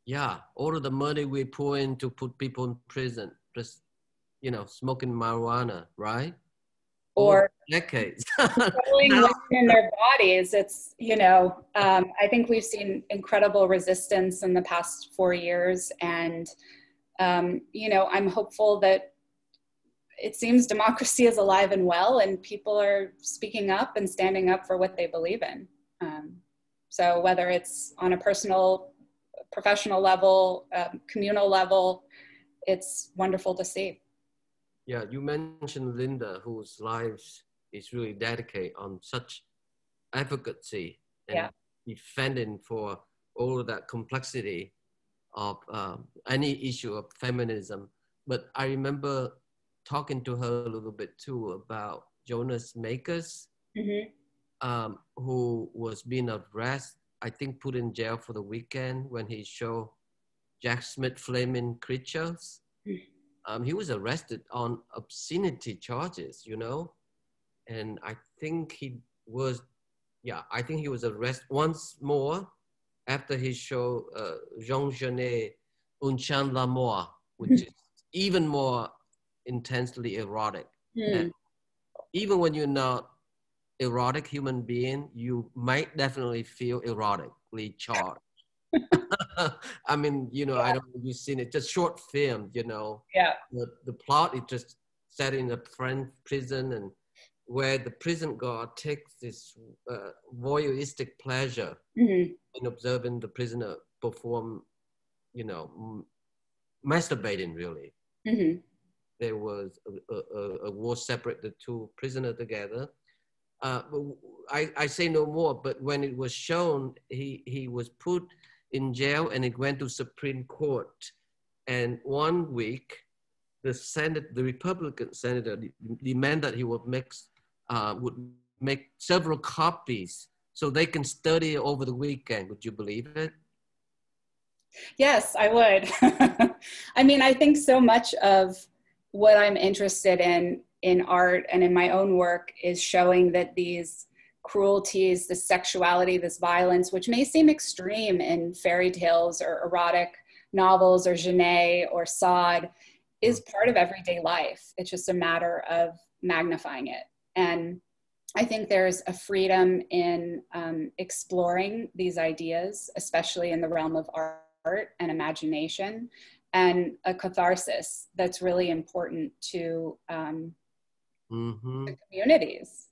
Yeah, all of the money we pour in to put people in prison, just, you know, smoking marijuana, right? Or decades. Killing women in their bodies. It's, you know, um, I think we've seen incredible resistance in the past four years. And, um, you know, I'm hopeful that it seems democracy is alive and well, and people are speaking up and standing up for what they believe in. Um, so whether it's on a personal professional level, um, communal level, it's wonderful to see. Yeah, you mentioned Linda, whose lives is really dedicated on such advocacy and yeah. defending for all of that complexity of um, any issue of feminism. But I remember talking to her a little bit too about Jonas Makers, mm-hmm. um, who was being arrested, I think put in jail for the weekend when he showed Jack Smith Flaming Creatures. Um, he was arrested on obscenity charges, you know? And I think he was, yeah, I think he was arrested once more after his show, uh, Jean Genet, Un Chant l'Amour, which is even more intensely erotic. Mm. And even when you're not erotic human being, you might definitely feel erotically charged. I mean, you know, yeah. I don't know if you've seen it, just short film, you know. Yeah. The, the plot, it just set in a French prison and where the prison guard takes this uh, voyeuristic pleasure mm-hmm. in observing the prisoner perform, you know, masturbating really. Mm-hmm. There was a, a, a war separate the two prisoners together. Uh, I, I say no more, but when it was shown, he, he was put in jail and it went to Supreme Court. And one week, the Senate, the Republican senator de demanded that he would make, uh, would make several copies so they can study over the weekend. Would you believe it? Yes, I would. I mean, I think so much of what I'm interested in in art and in my own work is showing that these cruelties, this sexuality, this violence, which may seem extreme in fairy tales or erotic novels or Genet or Sod, is part of everyday life. It's just a matter of magnifying it. And I think there's a freedom in um, exploring these ideas, especially in the realm of art and imagination, and a catharsis that's really important to um, mm-hmm. the communities.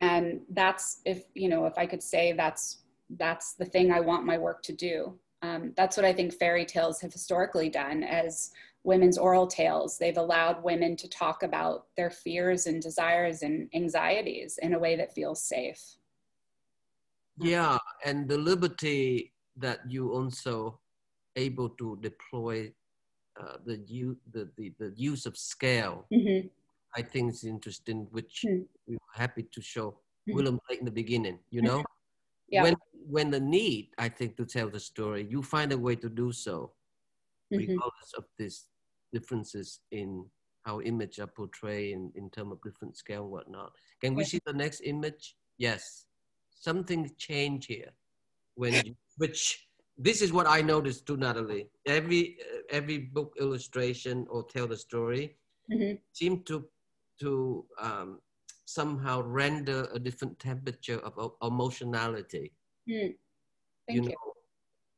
And that's, if, you know, if I could say that's, that's the thing I want my work to do. Um, that's what I think fairy tales have historically done as women's oral tales. They've allowed women to talk about their fears and desires and anxieties in a way that feels safe. Yeah, and the liberty that you also able to deploy uh, the, the, the, the use of scale, mm-hmm. I think is interesting, which mm-hmm. we were happy to show mm-hmm. William Blake in the beginning, you know? Yeah. When, when the need, I think, to tell the story, you find a way to do so, mm-hmm. regardless of these differences in how images are portrayed in, in terms of different scale and whatnot. Can we see the next image? Yes. Something changed here when you switch. This is what I noticed too, Natalie. Every every book illustration or tell the story mm-hmm. seemed to to um, somehow render a different temperature of, of emotionality. Mm. Thank you, know? you.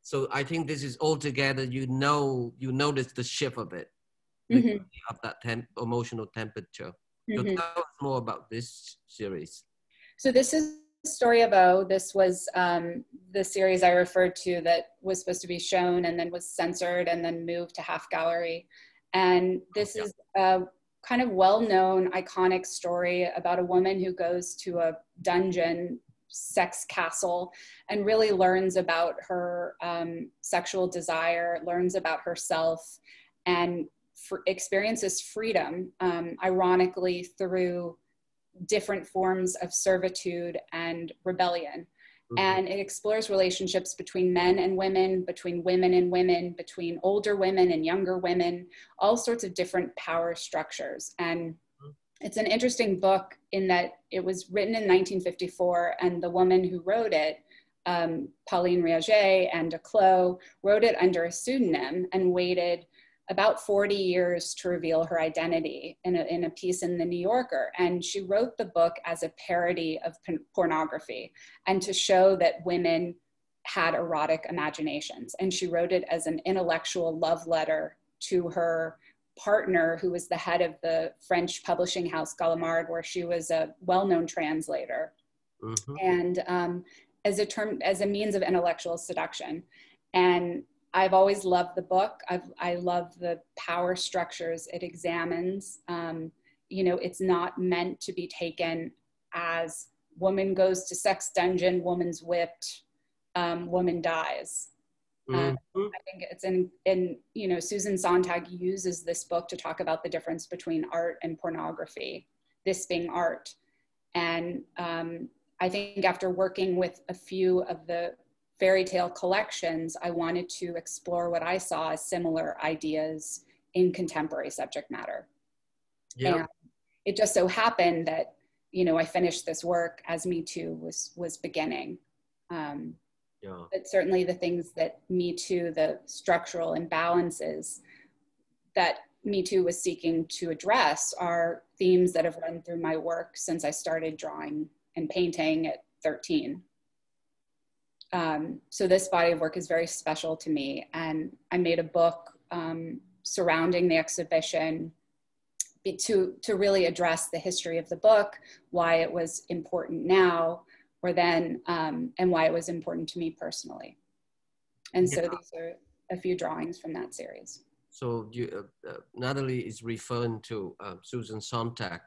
So I think this is altogether. You know, you notice the shift of it mm-hmm. of that temp emotional temperature. Mm-hmm. So tell us more about this series. So this is Story of O. This was um, the series I referred to that was supposed to be shown and then was censored and then moved to Half Gallery. And this yeah. is a kind of well-known, iconic story about a woman who goes to a dungeon sex castle and really learns about her um, sexual desire, learns about herself, and fr- experiences freedom, um, ironically, through different forms of servitude and rebellion. Mm-hmm. And it explores relationships between men and women, between women and women, between older women and younger women, all sorts of different power structures. And mm-hmm. it's an interesting book in that it was written in nineteen fifty-four, and the woman who wrote it, um, Pauline Riaget and de Clos, wrote it under a pseudonym and waited about forty years to reveal her identity in a, in a piece in The New Yorker. And she wrote the book as a parody of pornography and to show that women had erotic imaginations. And she wrote it as an intellectual love letter to her partner, who was the head of the French publishing house Gallimard, where she was a well-known translator. Mm-hmm. And um, as a term, as a means of intellectual seduction. And I've always loved the book. I've, I love the power structures it examines. Um, you know, it's not meant to be taken as woman goes to sex dungeon, woman's whipped, um, woman dies. Mm-hmm. um, I think it's in, in, you know, Susan Sontag uses this book to talk about the difference between art and pornography, this being art. And um, I think after working with a few of the fairy tale collections, I wanted to explore what I saw as similar ideas in contemporary subject matter. Yeah. And it just so happened that, you know, I finished this work as Me Too was, was beginning. Um, yeah. But certainly the things that Me Too, the structural imbalances that Me Too was seeking to address, are themes that have run through my work since I started drawing and painting at thirteen. Um, so this body of work is very special to me, and I made a book um, surrounding the exhibition be, to, to really address the history of the book, why it was important now or then, um, and why it was important to me personally. And so yeah. these are a few drawings from that series. So you, uh, uh, Natalie is referring to uh, Susan Sontag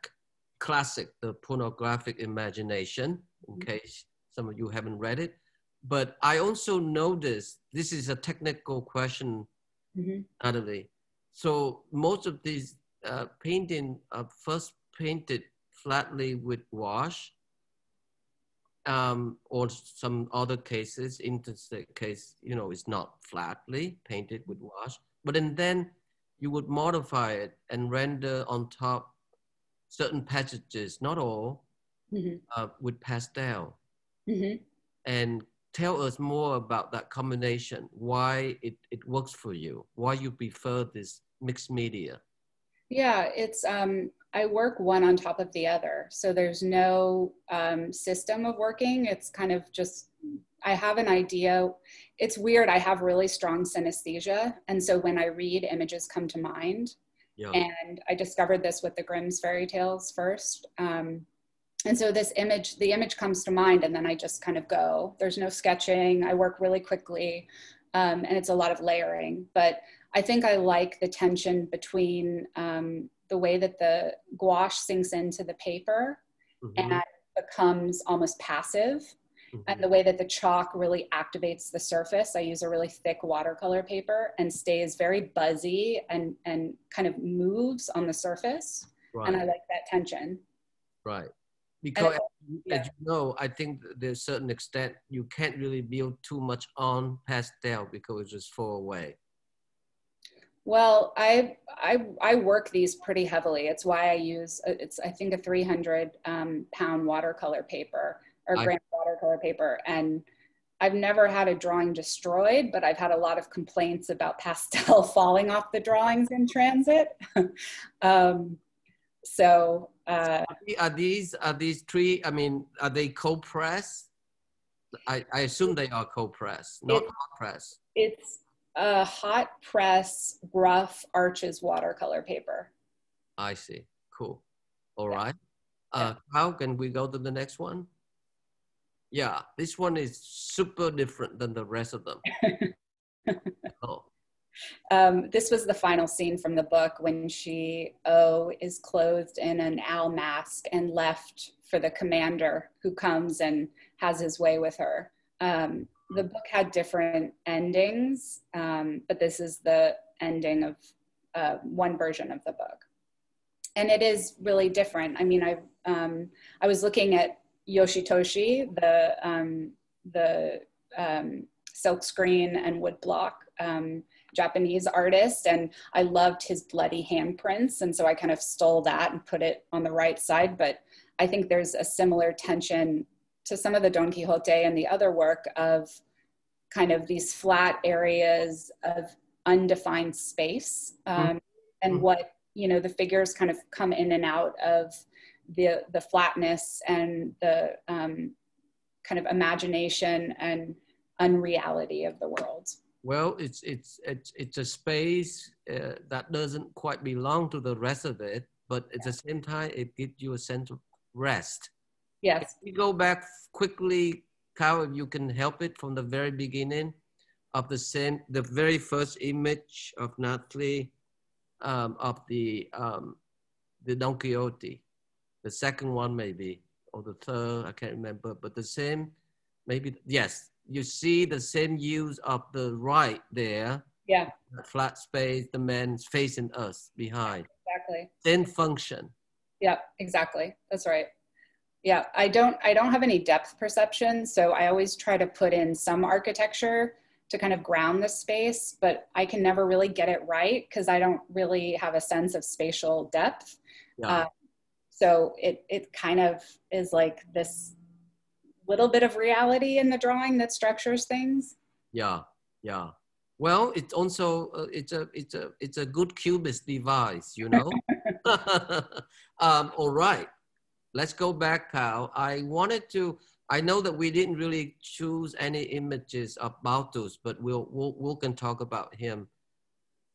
classic, The Pornographic Imagination, in mm-hmm. case some of you haven't read it. But I also noticed, this is a technical question, mm-hmm. Natalie. So most of these uh, paintings are first painted flatly with wash, um, or some other cases, in this case, you know, it's not flatly painted with wash, but and then you would modify it and render on top certain passages, not all, mm-hmm. uh, with pastel. Mm-hmm. And tell us more about that combination, why it, it works for you, why you prefer this mixed media. Yeah, it's, um, I work one on top of the other. So there's no um, system of working. It's kind of just, I have an idea. It's weird, I have really strong synesthesia. And so when I read, images come to mind. Yeah. And I discovered this with the Grimm's fairy tales first. Um, And so this image, the image comes to mind, and then I just kind of go. There's no sketching. I work really quickly, um, and it's a lot of layering. But I think I like the tension between um, the way that the gouache sinks into the paper mm-hmm. and becomes almost passive, mm-hmm. and the way that the chalk really activates the surface. I use a really thick watercolor paper and stays very buzzy and, and kind of moves on the surface. Right. And I like that tension. Right. Because, yeah. as you know, I think there's a certain extent you can't really build too much on pastel because it's just far away. Well, I, I, I work these pretty heavily. It's why I use, it's I think a three hundred um, pound watercolor paper or gram watercolor paper. And I've never had a drawing destroyed, but I've had a lot of complaints about pastel falling off the drawings in transit. um, so... Uh, are these are these three? I mean, are they cold press? I, I assume they are cold press, not hot press. It's a hot press, rough Arches watercolor paper. I see. Cool. All yeah. right. Uh, yeah. How can we go to the next one? Yeah, this one is super different than the rest of them. oh. Um, this was the final scene from the book when she, O, is clothed in an owl mask and left for the commander who comes and has his way with her. Um, the book had different endings, um, but this is the ending of uh, one version of the book. And it is really different. I mean, I, um, I was looking at Yoshitoshi, the, um, the um, silkscreen and woodblock um, Japanese artist, and I loved his bloody handprints, and so I kind of stole that and put it on the right side. But I think there's a similar tension to some of the Don Quixote and the other work of kind of these flat areas of undefined space, um, and what, you know, the figures kind of come in and out of the the flatness and the um, kind of imagination and unreality of the world. Well, it's, it's, it's, it's a space uh, that doesn't quite belong to the rest of it, but at yeah. the same time, it gives you a sense of rest. Yes. If we go back quickly, Kyle, if you can help it from the very beginning of the same, the very first image of Natalie, um, of the, um, the Don Quixote, the second one maybe, or the third, I can't remember, but the same, maybe, yes. You see the same use of the right there. Yeah. The flat space, the man's facing us behind. Exactly. Same function. Yeah, exactly. That's right. Yeah, I don't, I don't have any depth perception, so I always try to put in some architecture to kind of ground the space, but I can never really get it right because I don't really have a sense of spatial depth. Yeah. Uh, so it, it kind of is like this little bit of reality in the drawing that structures things. Yeah, yeah. Well, it's also uh, it's a it's a it's a good cubist device, you know. um, all right, let's go back, Kyle. I wanted to. I know that we didn't really choose any images of Balthus, but we'll we'll we can talk about him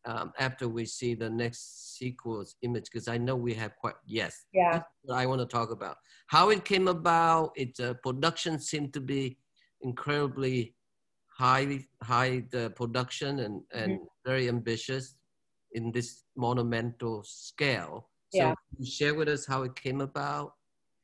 um, after we see the next sequel's image, because I know we have quite, yes. Yeah. That's what I want to talk about. How it came about, its uh, production seemed to be incredibly high, high the production and, and mm-hmm. very ambitious in this monumental scale. So yeah. Can you share with us how it came about?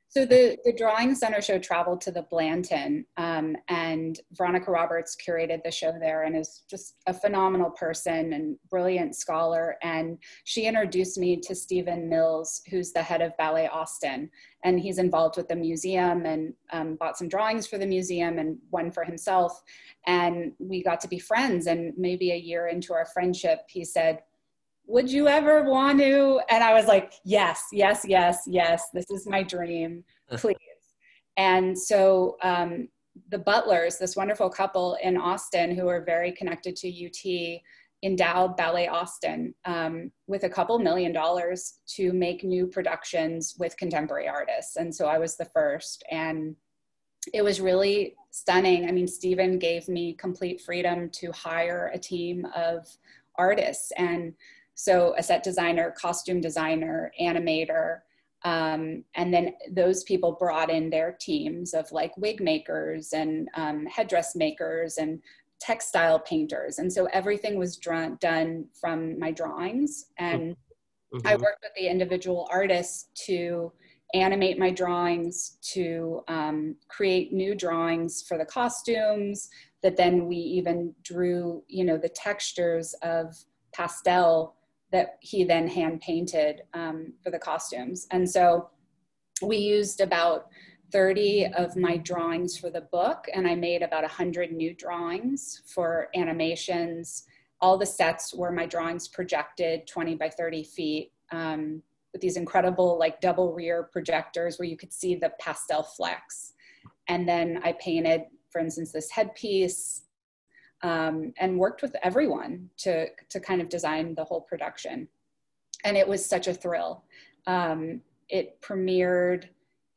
So the, the Drawing Center show traveled to the Blanton, um, and Veronica Roberts curated the show there and is just a phenomenal person and brilliant scholar. And she introduced me to Stephen Mills, who's the head of Ballet Austin. And he's involved with the museum and um, bought some drawings for the museum and one for himself. And we got to be friends, and maybe a year into our friendship, he said, would you ever want to? And I was like, yes, yes, yes, yes. This is my dream, please. And so um, the Butlers, this wonderful couple in Austin who are very connected to U T, endowed Ballet Austin um, with a couple million dollars to make new productions with contemporary artists. And so I was the first, and it was really stunning. I mean, Stephen gave me complete freedom to hire a team of artists, and so a set designer, costume designer, animator, um, and then those people brought in their teams of like wig makers and um, headdress makers and textile painters. And so everything was drawn, done from my drawings. And mm-hmm. I worked with the individual artists to animate my drawings, to um, create new drawings for the costumes, that then we even drew, you know, the textures of pastel that he then hand painted um, for the costumes. And so we used about thirty of my drawings for the book, and I made about one hundred new drawings for animations. All the sets were my drawings projected twenty by thirty feet um, with these incredible like double rear projectors where you could see the pastel flecks. And then I painted, for instance, this headpiece, Um, and worked with everyone to, to kind of design the whole production. And it was such a thrill. Um, it premiered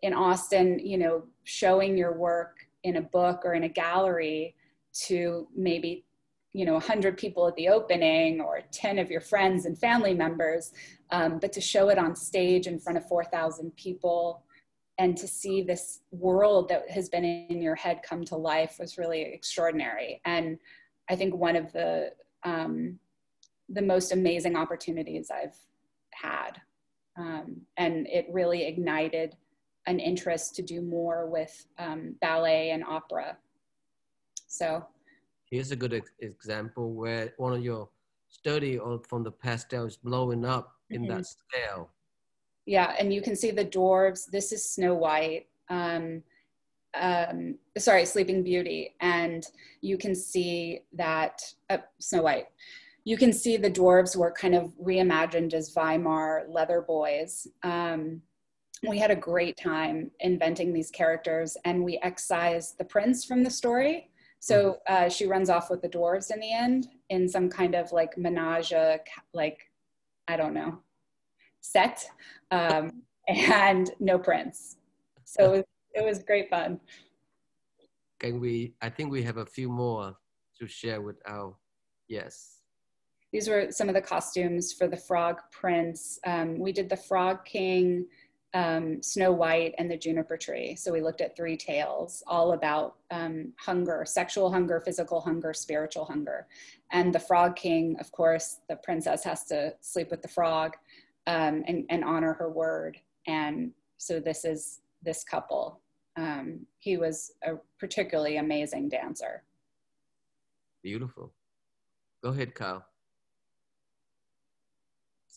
in Austin, you know, showing your work in a book or in a gallery to maybe, you know, one hundred people at the opening or ten of your friends and family members, um, but to show it on stage in front of four thousand people and to see this world that has been in your head come to life was really extraordinary. And I think one of the, um, the most amazing opportunities I've had. Um, and it really ignited an interest to do more with um, ballet and opera. So. Here's a good ex example where one of your study or from the pastel is blowing up in mm-hmm. that scale. Yeah, and you can see the dwarves. This is Snow White, um, um, sorry, Sleeping Beauty. And you can see that, uh, Snow White. You can see the dwarves were kind of reimagined as Weimar leather boys. Um, we had a great time inventing these characters, and we excised the prince from the story. So uh, she runs off with the dwarves in the end in some kind of like menage, like, I don't know, set, um, and no prints. So it was, it was great fun. Can we, I think we have a few more to share with our, yes. These were some of the costumes for the Frog Prince. Um, we did the Frog King, um, Snow White, and the Juniper Tree. So we looked at three tales, all about um, hunger, sexual hunger, physical hunger, spiritual hunger. And the Frog King, of course, the princess has to sleep with the frog. Um, and, and honor her word. And so this is this couple. Um, he was a particularly amazing dancer. Beautiful. Go ahead, Kyle.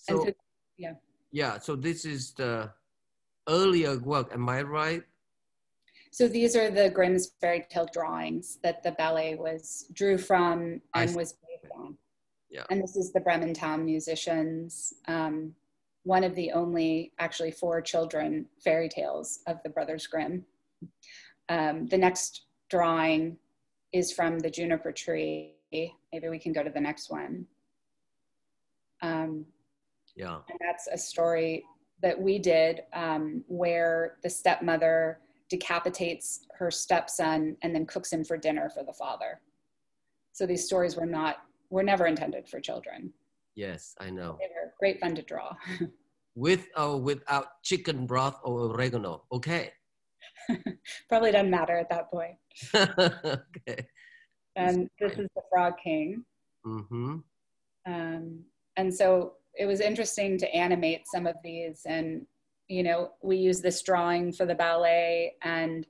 So, so, yeah. Yeah, so this is the earlier work, am I right? So these are the Grimm's fairy tale drawings that the ballet was, drew from and was based on. Yeah. And this is the Bremerton musicians. Um, one of the only, actually four children fairy tales of the Brothers Grimm. Um, the next drawing is from the Juniper Tree. Maybe we can go to the next one. Um, yeah. And that's a story that we did um, where the stepmother decapitates her stepson and then cooks him for dinner for the father. So these stories were not, were never intended for children. Yes, I know. They were great fun to draw. With or without chicken broth or oregano, okay. Probably doesn't matter at that point. Okay. Um, this is the Frog King. Mm-hmm. Um, and so it was interesting to animate some of these, and you know, we use this drawing for the ballet, and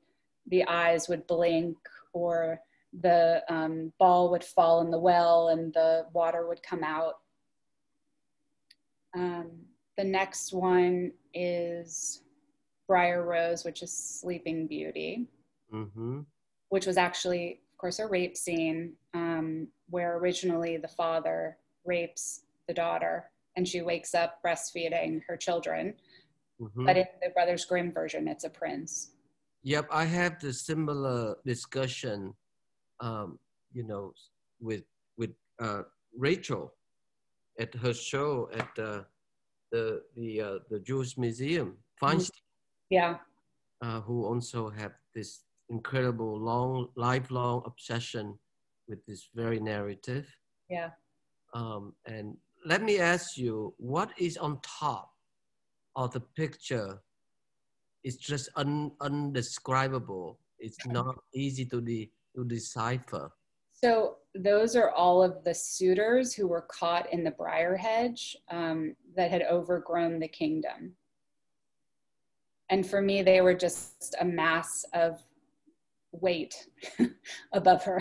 the eyes would blink, or the um, ball would fall in the well and the water would come out. Um, the next one is Briar Rose, which is Sleeping Beauty, mm-hmm. which was actually, of course, a rape scene um, where originally the father rapes the daughter and she wakes up breastfeeding her children. Mm-hmm. But in the Brothers Grimm version, it's a prince. Yep, I have the similar discussion, um, you know, with with uh, Rachel at her show at uh, the the uh, the Jewish Museum, Feinstein. Yeah. Uh, who also have this incredible long lifelong obsession with this very narrative. Yeah. Um, and let me ask you, what is on top of the picture? It's just un undescribable. It's not easy to, de to decipher. So those are all of the suitors who were caught in the briar hedge um, that had overgrown the kingdom. And for me, they were just a mass of weight above her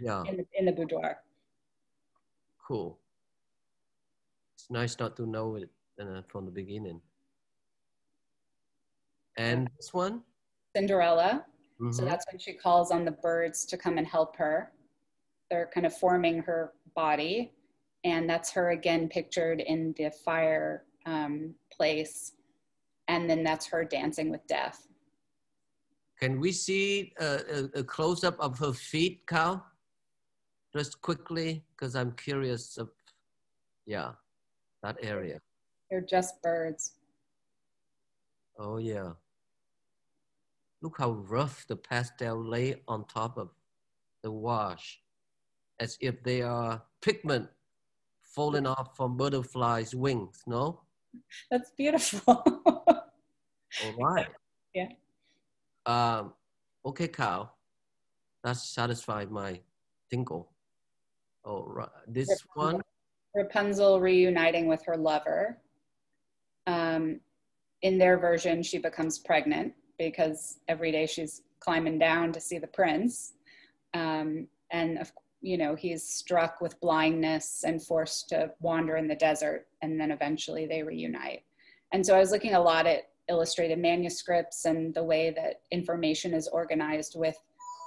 yeah. in, the, in the boudoir. Cool. It's nice not to know it uh, from the beginning. And this one? Cinderella. Mm-hmm. So that's when she calls on the birds to come and help her. They're kind of forming her body. And that's her again pictured in the fire um, place. And then that's her dancing with death. Can we see a, a, a close-up of her feet, Cal? Just quickly, because I'm curious of, yeah, that area. They're just birds. Oh, yeah. Look how rough the pastel lay on top of the wash, as if they are pigment falling off from butterflies' wings, no? That's beautiful. All right. Yeah. Um, okay, Cal. That satisfied my tinkle. All right. This Rapunzel, one? Rapunzel reuniting with her lover. Um, in their version, she becomes pregnant because every day she's climbing down to see the prince. Um, and, of, you know, he's struck with blindness and forced to wander in the desert. And then eventually they reunite. And so I was looking a lot at illustrated manuscripts and the way that information is organized with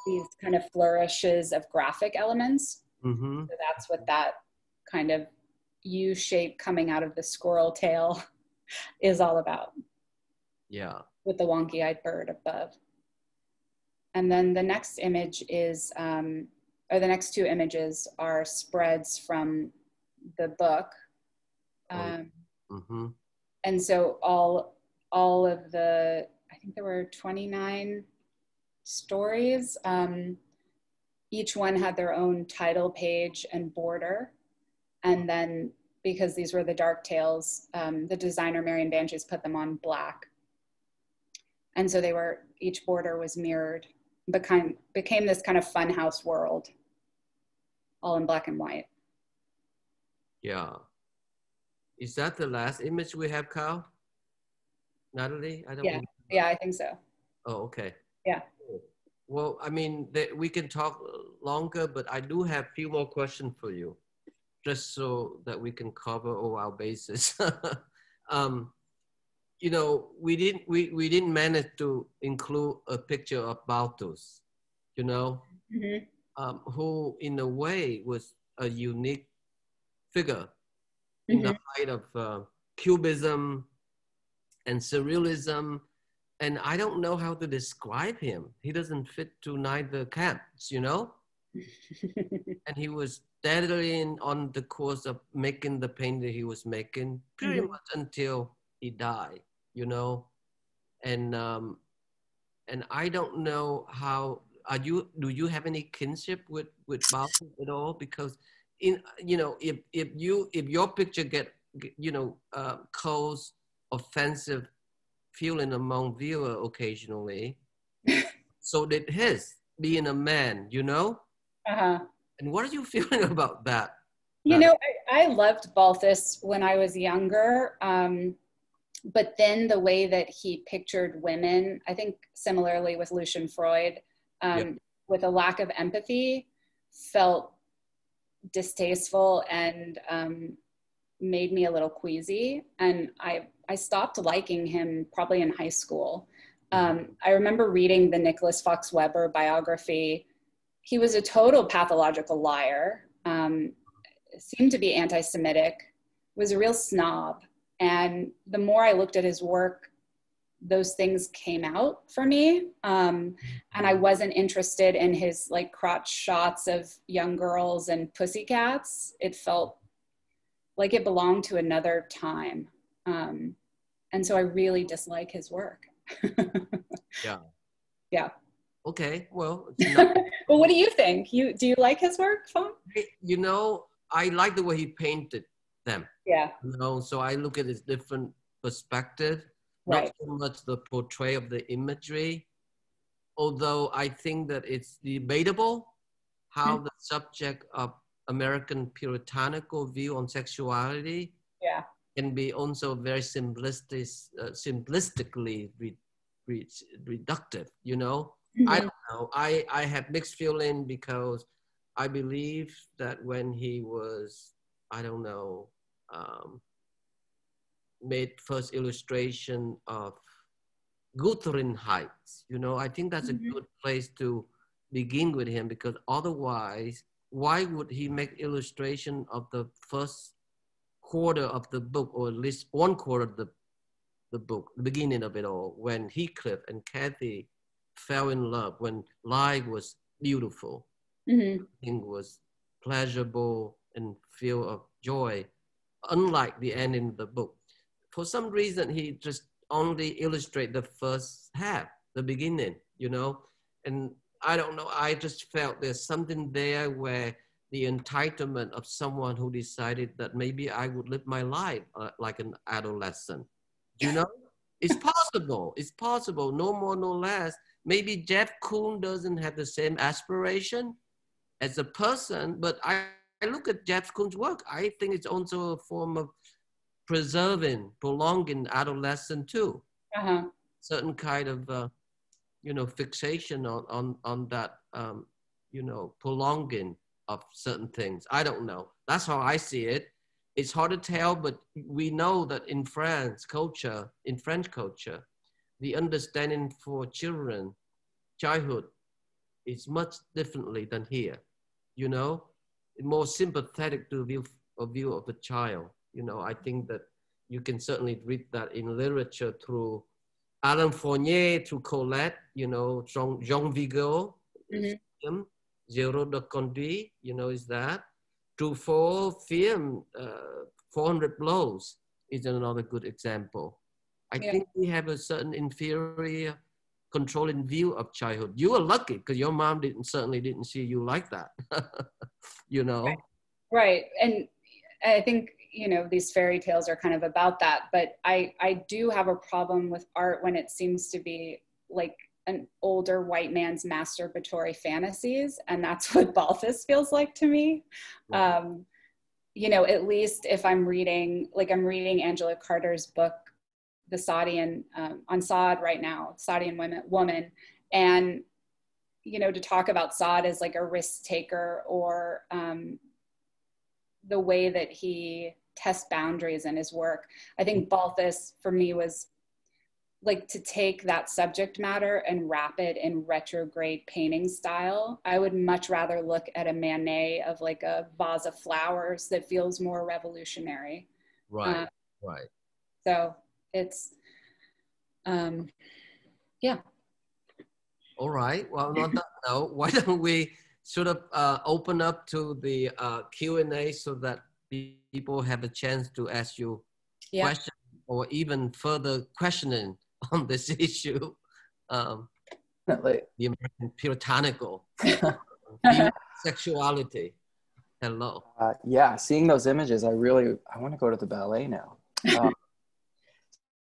these kind of flourishes of graphic elements. Mm-hmm. So that's what that kind of U shape coming out of the squirrel tail is all about. Yeah. With the wonky-eyed bird above. And then the next image is, um, or the next two images are spreads from the book. Um, mm-hmm. And so all all of the, I think there were twenty-nine stories. Um, each one had their own title page and border. And then because these were the dark tales, um, the designer Marion Banshees put them on black. And so they were, each border was mirrored, became, became this kind of funhouse world, all in black and white. Yeah. Is that the last image we have, Kyle? Natalie? I don't yeah. yeah, I think so. Oh, okay. Yeah. Well, I mean, they, we can talk longer, but I do have a few more questions for you, just so that we can cover all our bases. um, you know, we didn't, we, we didn't manage to include a picture of Balthus, you know, mm-hmm. um, who in a way was a unique figure in mm-hmm. the height of uh, Cubism and Surrealism. And I don't know how to describe him. He doesn't fit to neither camps, you know? And he was steadily on the course of making the painting he was making pretty mm-hmm. much until he died, you know? And um, and I don't know how, are you, do you have any kinship with, with Balthus at all? Because in, you know, if, if you, if your picture get, you know, uh, cause offensive feeling among viewer occasionally, so did his, being a man, you know? Uh-huh. And what are you feeling about that? You know, I, I loved Balthus when I was younger, um, but then the way that he pictured women, I think similarly with Lucian Freud, um, yep. with a lack of empathy, felt distasteful and um, made me a little queasy. And I, I stopped liking him probably in high school. Um, I remember reading the Nicholas Fox Webber biography. He was a total pathological liar, um, seemed to be anti-Semitic, was a real snob. And the more I looked at his work, those things came out for me. Um, and I wasn't interested in his like crotch shots of young girls and pussycats. It felt like it belonged to another time. Um, and so I really dislike his work. Yeah. Yeah. Okay, well. Not... Well, what do you think? You, do you like his work, Phong? You know, I like the way he painted them. Yeah. You know, so I look at his different perspective, right. Not so much the portrayal of the imagery, although I think that it's debatable how mm-hmm. the subject of American puritanical view on sexuality yeah. can be also very simplistic, uh, simplistically re re reductive, you know? Mm-hmm. I don't know, I, I have mixed feeling because I believe that when he was, I don't know, um, made first illustration of Wuthering Heights, you know, I think that's mm-hmm. a good place to begin with him, because otherwise, why would he make illustration of the first quarter of the book, or at least one quarter of the, the book, the beginning of it all, when Heathcliff and Käthe fell in love, when life was beautiful. Mm-hmm. Thing was pleasurable and feel of joy, unlike the ending of the book. For some reason, he just only illustrated the first half, the beginning, you know? And I don't know, I just felt there's something there where the entitlement of someone who decided that maybe I would live my life uh, like an adolescent, you know? It's possible, it's possible, no more, no less. Maybe Jeff Koons doesn't have the same aspiration as a person, but I, I look at Jeff Koons' work, I think it's also a form of preserving, prolonging adolescence too. Uh-huh. Certain kind of, uh, you know, fixation on, on, on that, um, you know, prolonging of certain things. I don't know. That's how I see it. It's hard to tell, but we know that in France culture, in French culture, the understanding for children, childhood, is much differently than here, you know? More sympathetic to view, a view of the child. You know, I think that you can certainly read that in literature through Alain Fournier, through Colette, you know, Jean, Jean Vigo, mm-hmm. Géraud de Conduit, you know, is that. Truffaut film, uh, four hundred blows is another good example. I yeah. think we have a certain inferior controlling view of childhood. You were lucky because your mom didn't certainly didn't see you like that, you know? Right. Right, and I think, you know, these fairy tales are kind of about that, but I, I do have a problem with art when it seems to be like an older white man's masturbatory fantasies, and that's what Balthus feels like to me. Wow. Um, you know, at least if I'm reading, like I'm reading Angela Carter's book, the Saadian, um, on Saad right now, Saadian women, woman. And, you know, to talk about Saad as like a risk taker, or um, the way that he tests boundaries in his work. I think Balthus for me was like to take that subject matter and wrap it in retrograde painting style. I would much rather look at a Manet of like a vase of flowers that feels more revolutionary. Right, um, right. So. It's, um, yeah. All right. Well, not that note, why don't we sort of uh, open up to the uh, Q and A so that people have a chance to ask you yeah. questions or even further questioning on this issue, um, the American puritanical sexuality. Hello. Uh, yeah, seeing those images, I really, I want to go to the ballet now. Um,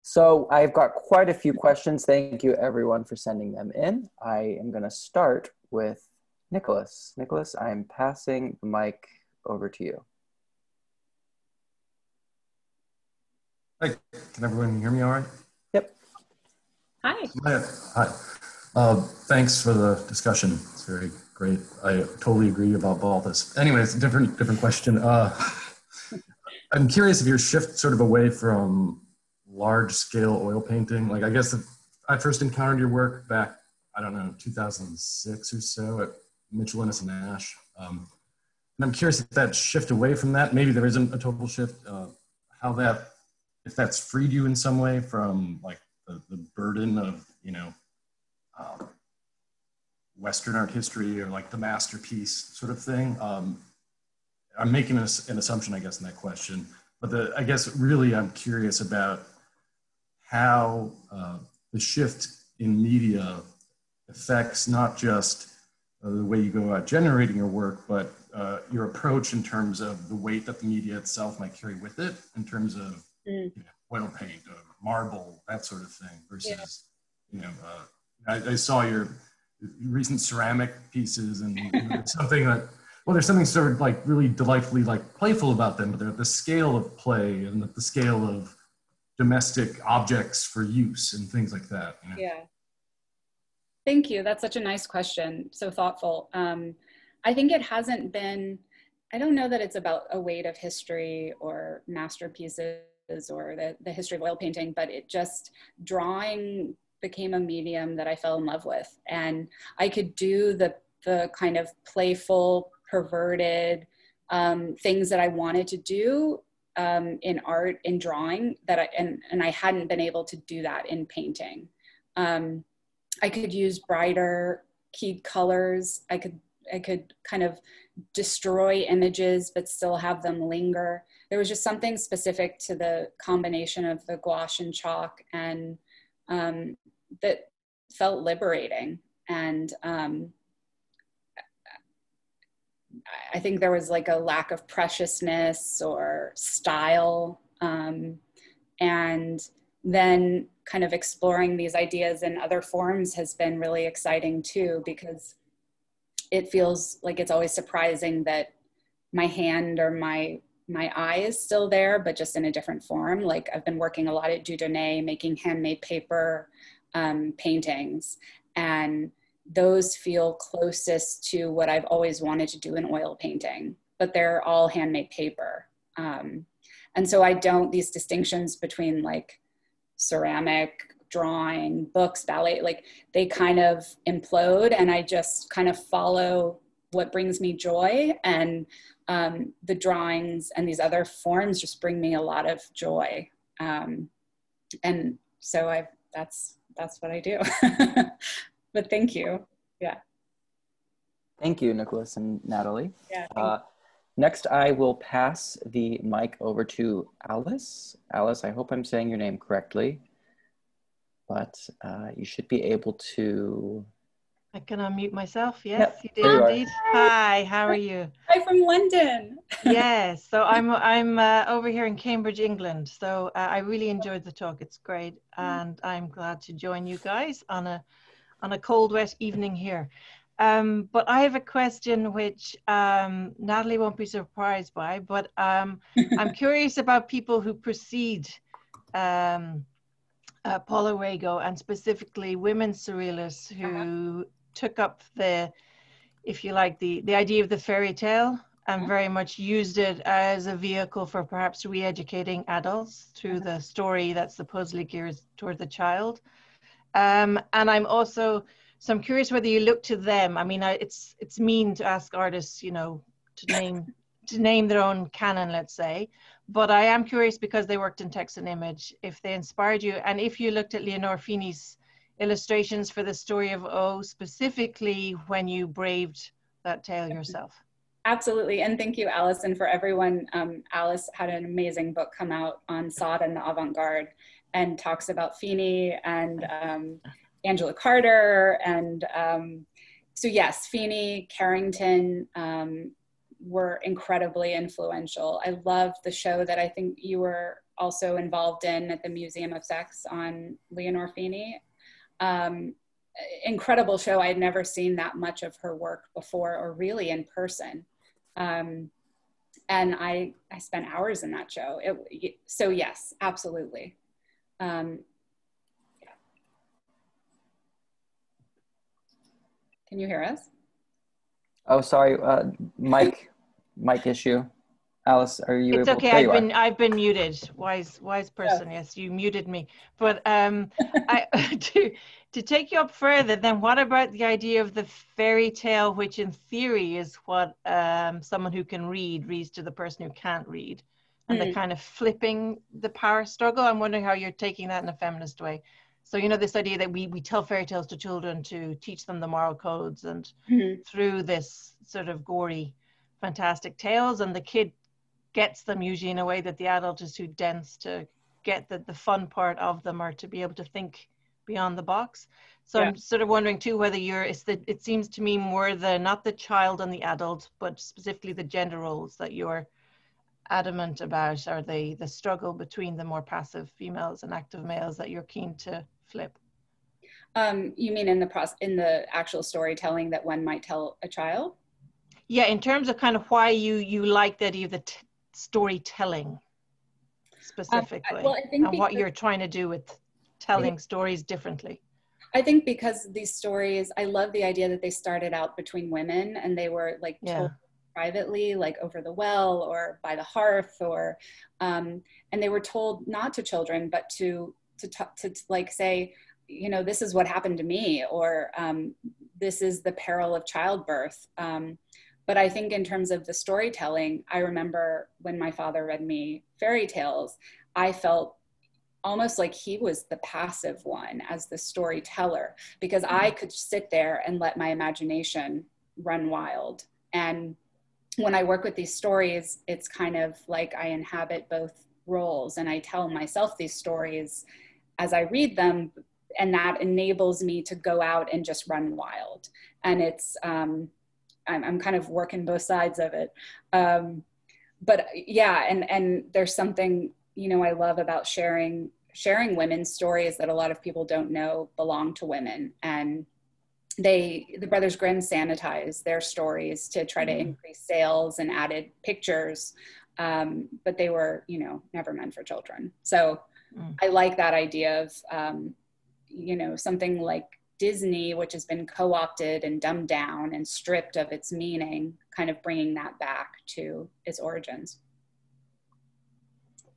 so I've got quite a few questions. Thank you everyone for sending them in. I am going to start with Nicholas. Nicholas, I am passing the mic over to you. Hi, can everyone hear me all right? Yep. Hi. Hi. Uh, thanks for the discussion. It's very great. I totally agree about all this. Anyways, different different question. Uh, I'm curious if your shift sort of away from large-scale oil painting, like I guess if I first encountered your work back, I don't know, two thousand six or so at Mitchell, Innes and Ash. Um, and I'm curious if that shift away from that, maybe there isn't a total shift, uh, how that, if that's freed you in some way from like the, the burden of, you know, um, Western art history or like the masterpiece sort of thing. Um, I'm making an, an assumption, I guess, in that question, but the, I guess really I'm curious about how uh, the shift in media affects not just uh, the way you go about generating your work, but uh, your approach in terms of the weight that the media itself might carry with it in terms of mm. you know, oil paint, uh, marble, that sort of thing versus, yeah. you know, uh, I, I saw your recent ceramic pieces and you know, something that, well, there's something sort of like really delightfully like playful about them, but they're at the scale of play and at the scale of domestic objects for use and things like that. You know? Yeah. Thank you. That's such a nice question. So thoughtful. Um, I think it hasn't been, I don't know that it's about a weight of history or masterpieces or the, the history of oil painting, but it just drawing became a medium that I fell in love with. And I could do the, the kind of playful, perverted um, things that I wanted to do um, in art, in drawing, that I, and, and I hadn't been able to do that in painting. Um, I could use brighter keyed colors. I could, I could kind of destroy images, but still have them linger. There was just something specific to the combination of the gouache and chalk, and um, that felt liberating. And um, I think there was like a lack of preciousness or style. Um, and then kind of exploring these ideas in other forms has been really exciting too, because it feels like it's always surprising that my hand or my my eye is still there, but just in a different form. Like I've been working a lot at Dieudonné, making handmade paper um, paintings, and those feel closest to what I've always wanted to do in oil painting, but they're all handmade paper. Um, and so I don't, these distinctions between like ceramic, drawing, books, ballet, like they kind of implode, and I just kind of follow what brings me joy, and um, the drawings and these other forms just bring me a lot of joy. Um, and so I, that's, that's what I do, but thank you. Yeah. Thank you, Nicholas and Natalie. Yeah, uh, next, I will pass the mic over to Alice. Alice, I hope I'm saying your name correctly, but uh, you should be able to... I can unmute myself, yes, yep. You did indeed. Hi, how are you? Hi, from London. Yes, so I'm, I'm uh, over here in Cambridge, England, so uh, I really enjoyed the talk, it's great, and I'm glad to join you guys on a, on a cold, wet evening here. Um, but I have a question which um, Natalie won't be surprised by, but um, I'm curious about people who precede um, uh, Paula Rego, and specifically women surrealists who uh-huh. took up the, if you like, the, the idea of the fairy tale and uh-huh. very much used it as a vehicle for perhaps re-educating adults through uh-huh. the story that supposedly gears toward the child. Um, and I'm also... So I'm curious whether you look to them. I mean, I, it's it's mean to ask artists, you know, to name to name their own canon, let's say. But I am curious, because they worked in text and image, if they inspired you, and if you looked at Leonore Feeney's illustrations for the Story of O specifically when you braved that tale yourself. Absolutely, and thank you, Alice, and for everyone. Um, Alice had an amazing book come out on Sade and the avant-garde, and talks about Feeney and. Um, Angela Carter, and um, so yes, Feeney, Carrington, um, were incredibly influential. I love the show that I think you were also involved in at the Museum of Sex on Leonore Feeney. Um, incredible show. I had never seen that much of her work before, or really in person. Um, and I, I spent hours in that show. It, so yes, absolutely. Um, yeah. Can you hear us? Oh, sorry, uh, mic, mic issue. Alice, are you it's able? It's okay. I've been are. I've been muted. Wise wise person. Yeah. Yes, you muted me. But um, I to to take you up further. Then what about the idea of the fairy tale, which in theory is what um, someone who can read reads to the person who can't read, and mm-hmm. the kind of flipping the power struggle. I'm wondering how you're taking that in a feminist way. So, you know, this idea that we, we tell fairy tales to children to teach them the moral codes, and mm-hmm. through this sort of gory, fantastic tales, and the kid gets them usually in a way that the adult is too dense to get, that the fun part of them, or to be able to think beyond the box. So yeah. I'm sort of wondering too, whether you're, it's the, it seems to me more the, not the child and the adult, but specifically the gender roles that you're adamant about, or the, the struggle between the more passive females and active males that you're keen to flip? Um, you mean in the process, in the actual storytelling that one might tell a child? Yeah, in terms of kind of why you you like the idea of the t storytelling specifically, um, I, well, I think and what you're trying to do with telling yeah. stories differently. I think because these stories, I love the idea that they started out between women, and they were like yeah. told privately, like over the well or by the hearth, or um, and they were told not to children, but to to, to to like say, you know, this is what happened to me, or um, this is the peril of childbirth. Um, but I think in terms of the storytelling, I remember when my father read me fairy tales, I felt almost like he was the passive one as the storyteller, because I could sit there and let my imagination run wild. And when I work with these stories, it's kind of like I inhabit both roles, and I tell myself these stories as I read them, and that enables me to go out and just run wild. And it's, um, I'm, I'm kind of working both sides of it. Um, but yeah, and, and there's something, you know, I love about sharing, sharing women's stories that a lot of people don't know belong to women. And they, the Brothers Grimm sanitized their stories to try to mm. increase sales and added pictures, um, but they were, you know, never meant for children. So mm. I like that idea of, um, you know, something like Disney, which has been co-opted and dumbed down and stripped of its meaning, kind of bringing that back to its origins.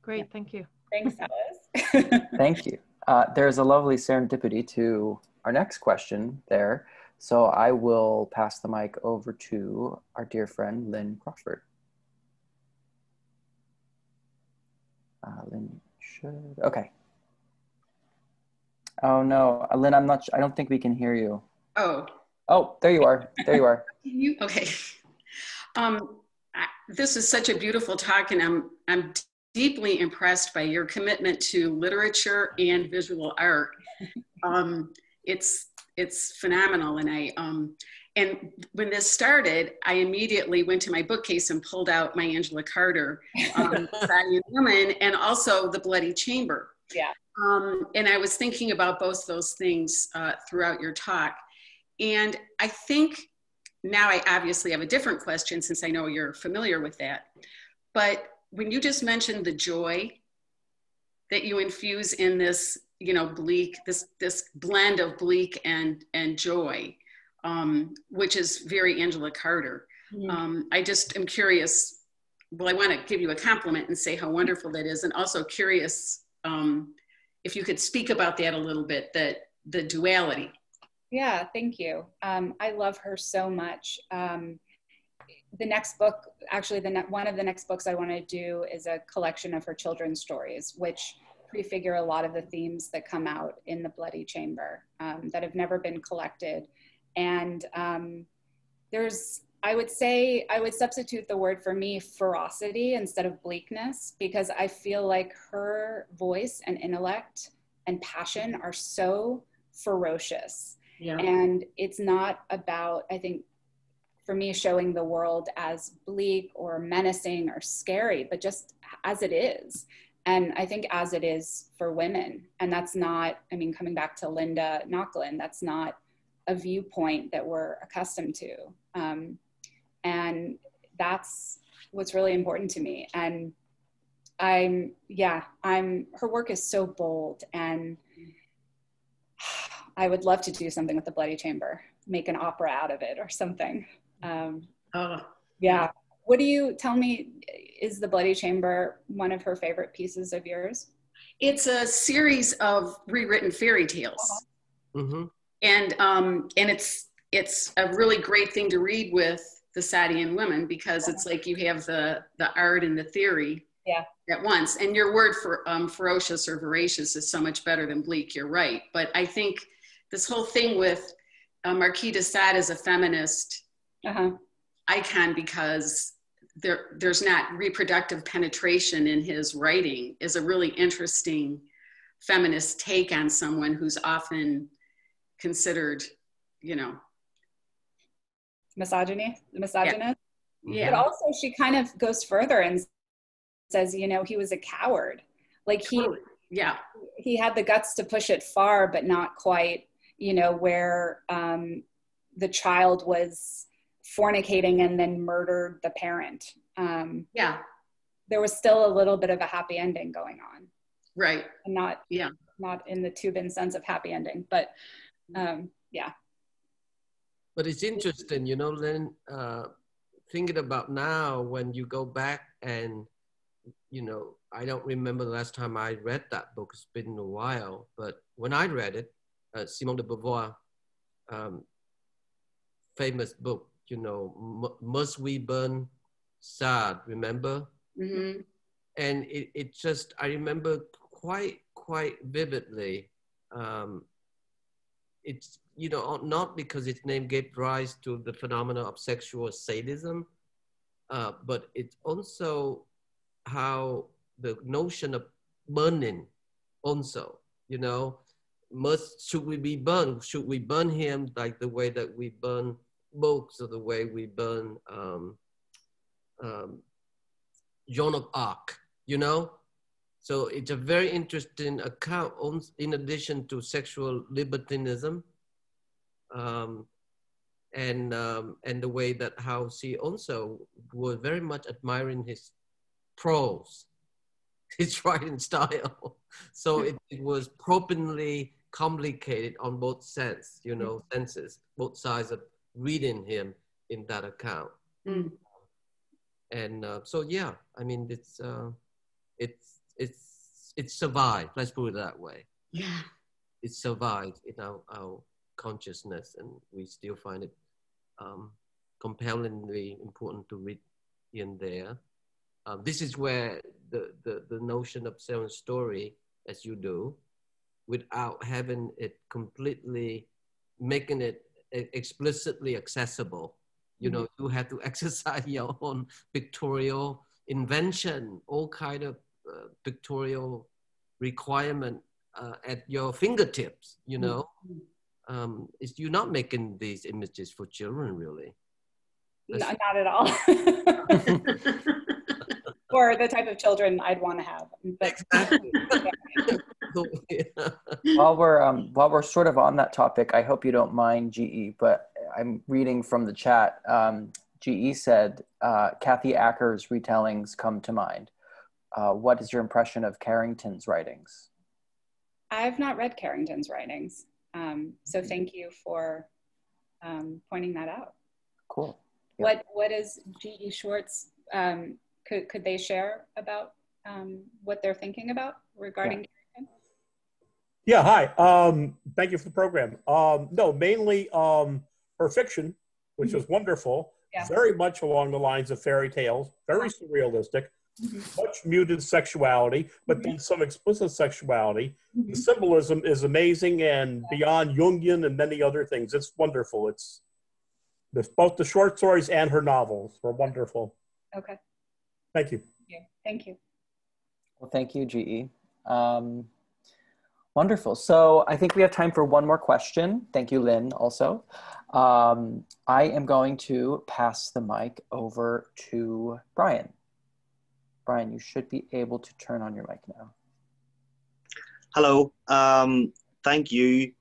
Great, yeah. Thank you. Thanks, Alice. Thank you. Uh, there's a lovely serendipity to our next question there. So I will pass the mic over to our dear friend, Lynn Crawford. Uh, Lynn should, okay. Oh no, Lynn, I'm not, I don't think we can hear you. Oh. Oh, there you are, there you are. You, okay. Um, I, this is such a beautiful talk, and I'm, I'm deeply impressed by your commitment to literature and visual art. Um, it's, it's phenomenal, and I, um, and when this started, I immediately went to my bookcase and pulled out my Angela Carter, um, Scion Woman, and also The Bloody Chamber. Yeah. Um, and I was thinking about both those things uh, throughout your talk. And I think now I obviously have a different question, since I know you're familiar with that. But when you just mentioned the joy that you infuse in this, you know, bleak, this, this blend of bleak and, and joy, um, which is very Angela Carter. Mm-hmm. um, I just am curious. Well, I want to give you a compliment and say how wonderful that is. And also curious, um, if you could speak about that a little bit, that the duality. Yeah, thank you. Um, I love her so much. Um, the next book, actually the one of the next books I want to do is a collection of her children's stories, which prefigure a lot of the themes that come out in The Bloody Chamber, um, that have never been collected. And um, there's, I would say, I would substitute the word for me, ferocity, instead of bleakness, because I feel like her voice and intellect and passion are so ferocious. Yeah. And it's not about, I think, for me, showing the world as bleak or menacing or scary, but just as it is. And I think as it is for women. And that's not, I mean, coming back to Linda Nochlin, that's not a viewpoint that we're accustomed to. Um, and that's what's really important to me. And I'm, yeah, I'm, her work is so bold, and I would love to do something with the Bloody Chamber, make an opera out of it or something. Um, oh. Yeah. What do you, tell me, is the Bloody Chamber one of her favorite pieces of yours? It's a series of rewritten fairy tales. Mm-hmm. And um, and it's, it's a really great thing to read with the Sadian women, because it's like you have the, the art and the theory yeah. at once. And your word for um, ferocious or voracious is so much better than bleak, you're right. But I think this whole thing with uh, Marquis de Sade as a feminist uh-huh. icon, because there, there's not reproductive penetration in his writing, is a really interesting feminist take on someone who's often considered, you know, misogyny, misogynist. Yeah. But also she kind of goes further and says, you know, he was a coward. Like he, totally. yeah, he had the guts to push it far, but not quite, you know, where um, the child was fornicating and then murdered the parent. Um, yeah. There was still a little bit of a happy ending going on. Right. And not, yeah. not in the Tubin sense of happy ending, but um, yeah. But it's interesting, you know, Lynn, uh, thinking about now when you go back and, you know, I don't remember the last time I read that book. It's been a while, but when I read it, uh, Simone de Beauvoir, um, famous book, you know, Must We Burn Sade, remember? Mm-hmm. And it, it just, I remember quite, quite vividly. Um, it's, you know, not because its name gave rise to the phenomena of sexual sadism, uh, but it's also how the notion of burning also, you know, must, should we be burned? Should we burn him like the way that we burn books, or the way we burn um, um, Joan of Arc, you know? So it's a very interesting account, on, in addition to sexual libertinism, um, and um, and the way that how she also was very much admiring his prose, his writing style. So it, it was properly complicated on both sense, you know, senses, both sides of reading him in that account. Mm. And uh, so, yeah, I mean, it's uh, it's. It's it's survived. Let's put it that way. Yeah, it survived in our, our consciousness, and we still find it um, compellingly important to read in there. Um, this is where the, the the notion of selling story, as you do, without having it completely making it explicitly accessible. You know, mm-hmm. you have to exercise your own pictorial invention, all kind of. Uh, pictorial requirement uh, at your fingertips, you know? Mm-hmm. um, is you're not making these images for children, really. No, not at all. Or the type of children I'd want to have. But exactly. While we're, um, while we're sort of on that topic, I hope you don't mind, G E, but I'm reading from the chat. Um, G E said, uh, Kathy Acker's retellings come to mind. Uh, what is your impression of Carrington's writings? I've not read Carrington's writings. Um, so thank you for um, pointing that out. Cool. Yeah. What, what is G E Schwartz, um, could, could they share about um, what they're thinking about regarding yeah. Carrington? Yeah, hi. Um, thank you for the program. Um, no, mainly um, her fiction, which was wonderful, yeah. very much along the lines of fairy tales, very wow. surrealistic. Mm-hmm. Much muted sexuality, but mm-hmm. then some explicit sexuality. Mm-hmm. The symbolism is amazing and yeah. beyond Jungian and many other things. It's wonderful. It's the, both the short stories and her novels are wonderful. Okay. Thank you. Thank you. Thank you. Well, thank you, G E. Um, Wonderful. So I think we have time for one more question. Thank you, Lynn, also. Um, I am going to pass the mic over to Brian. Brian, you should be able to turn on your mic now. Hello. Um, thank you,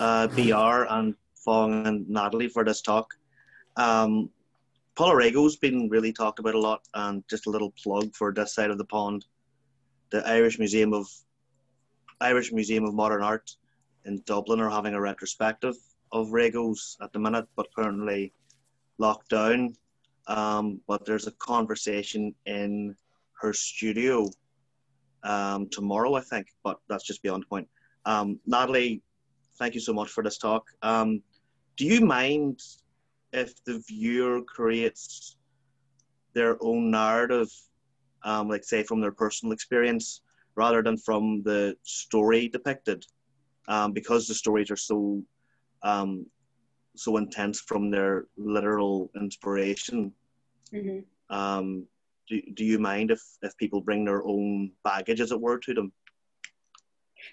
uh, B R and Phong and Natalie for this talk. Um, Paula Rego's been really talked about a lot, and just a little plug for this side of the pond, the Irish Museum of Irish Museum of Modern Art in Dublin are having a retrospective of Rego's at the minute, but currently locked down. Um, but there's a conversation in her studio um, tomorrow, I think, but that's just beyond the point. Um, Natalie, thank you so much for this talk. Um, do you mind if the viewer creates their own narrative, um, like say from their personal experience, rather than from the story depicted, um, because the stories are so um, so intense from their literal inspiration. Mm-hmm. um, do, do you mind if, if people bring their own baggage, as it were, to them?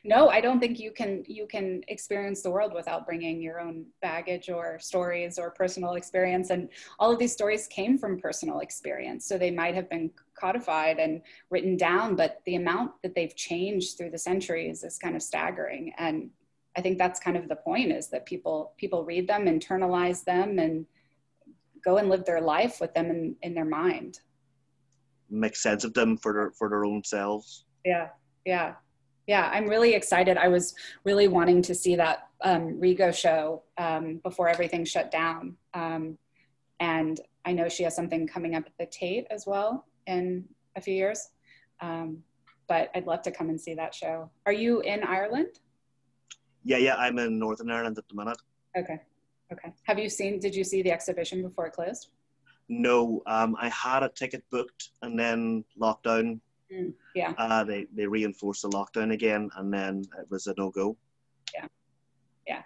No, I don't think you can, you can experience the world without bringing your own baggage or stories or personal experience. And all of these stories came from personal experience. So they might have been codified and written down, but the amount that they've changed through the centuries is kind of staggering. And I think that's kind of the point, is that people, people read them, internalize them, and go and live their life with them in, in their mind. Make sense of them for their, for their own selves. Yeah, yeah. Yeah, I'm really excited. I was really wanting to see that um, Rego show um, before everything shut down. Um, and I know she has something coming up at the Tate as well in a few years. Um, but I'd love to come and see that show. Are you in Ireland? Yeah, yeah, I'm in Northern Ireland at the minute. Okay, okay. Have you seen, did you see the exhibition before it closed? No, um, I had a ticket booked and then lockdown. Mm, yeah. Uh, they, they reinforced the lockdown again, and then it was a no-go. Yeah. Yeah.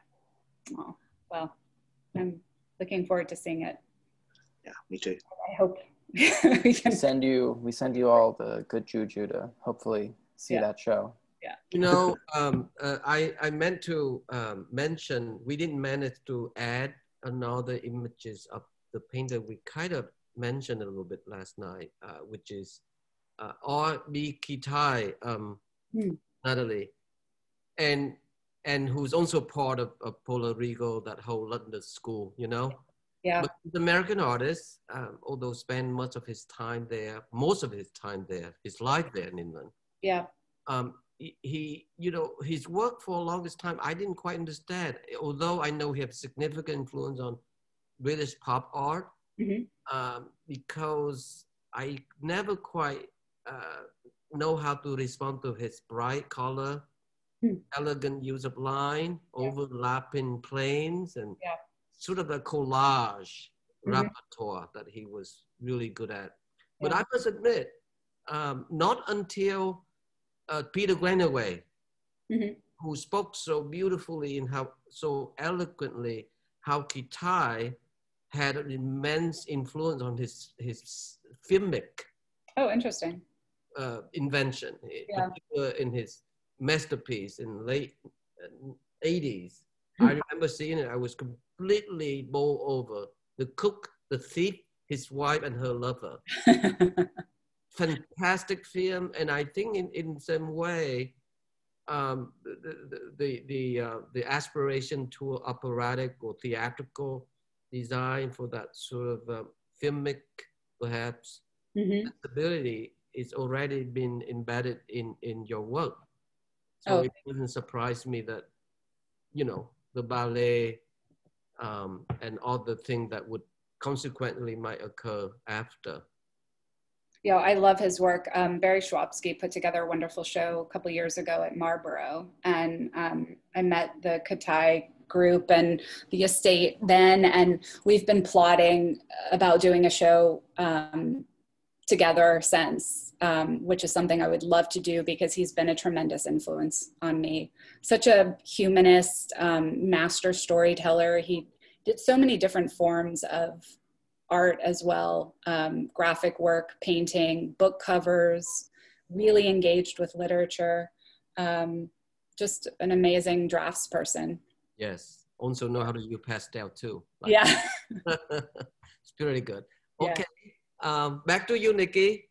Oh, well, I'm looking forward to seeing it. Yeah, me too. I hope we can send you, we send you all the good juju to hopefully see yeah. that show. Yeah. You know, um, uh, I, I meant to um, mention, we didn't manage to add another images of the painter we kind of mentioned a little bit last night, uh, which is Uh, or Bi Kitai, um, mm. Natalie, and and who's also part of, of Paula Rego, that whole London school, you know? Yeah. But the American artist, um, although spent much of his time there, most of his time there, his life there in England. Yeah. Um, he, you know, his work for the longest time, I didn't quite understand, although I know he had significant influence on British pop art, mm-hmm. um, because I never quite Uh, know how to respond to his bright color, mm. elegant use of line, yeah. overlapping planes, and yeah. sort of a collage mm-hmm. repertoire that he was really good at. Yeah. But I must admit, um, not until uh, Peter Greenaway, mm-hmm. who spoke so beautifully and how so eloquently how Kitai had an immense influence on his, his filmic oh, interesting. Uh, invention, yeah. in his masterpiece in the late eighties. Mm-hmm. I remember seeing it. I was completely bowled over. The cook, the thief, his wife, and her lover. Fantastic film, and I think in, in some way, um, the the the, uh, the aspiration to operatic or theatrical design for that sort of uh, filmic, perhaps. Mm-hmm. Ability is already been embedded in, in your work. So oh, okay. It doesn't surprise me that, you know, the ballet um, and all the things that would consequently might occur after. Yeah, I love his work. Um, Barry Schwabsky put together a wonderful show a couple years ago at Marlborough, and um, I met the Kitai group and the estate then, and we've been plotting about doing a show um, together since, um, which is something I would love to do, because he's been a tremendous influence on me. Such a humanist, um, master storyteller. He did so many different forms of art as well, um, graphic work, painting, book covers, really engaged with literature. Um, just an amazing drafts person. Yes. Also know how to do pastel too. Like, yeah. It's pretty good. Okay. Yeah. Um, back to you, Nikki.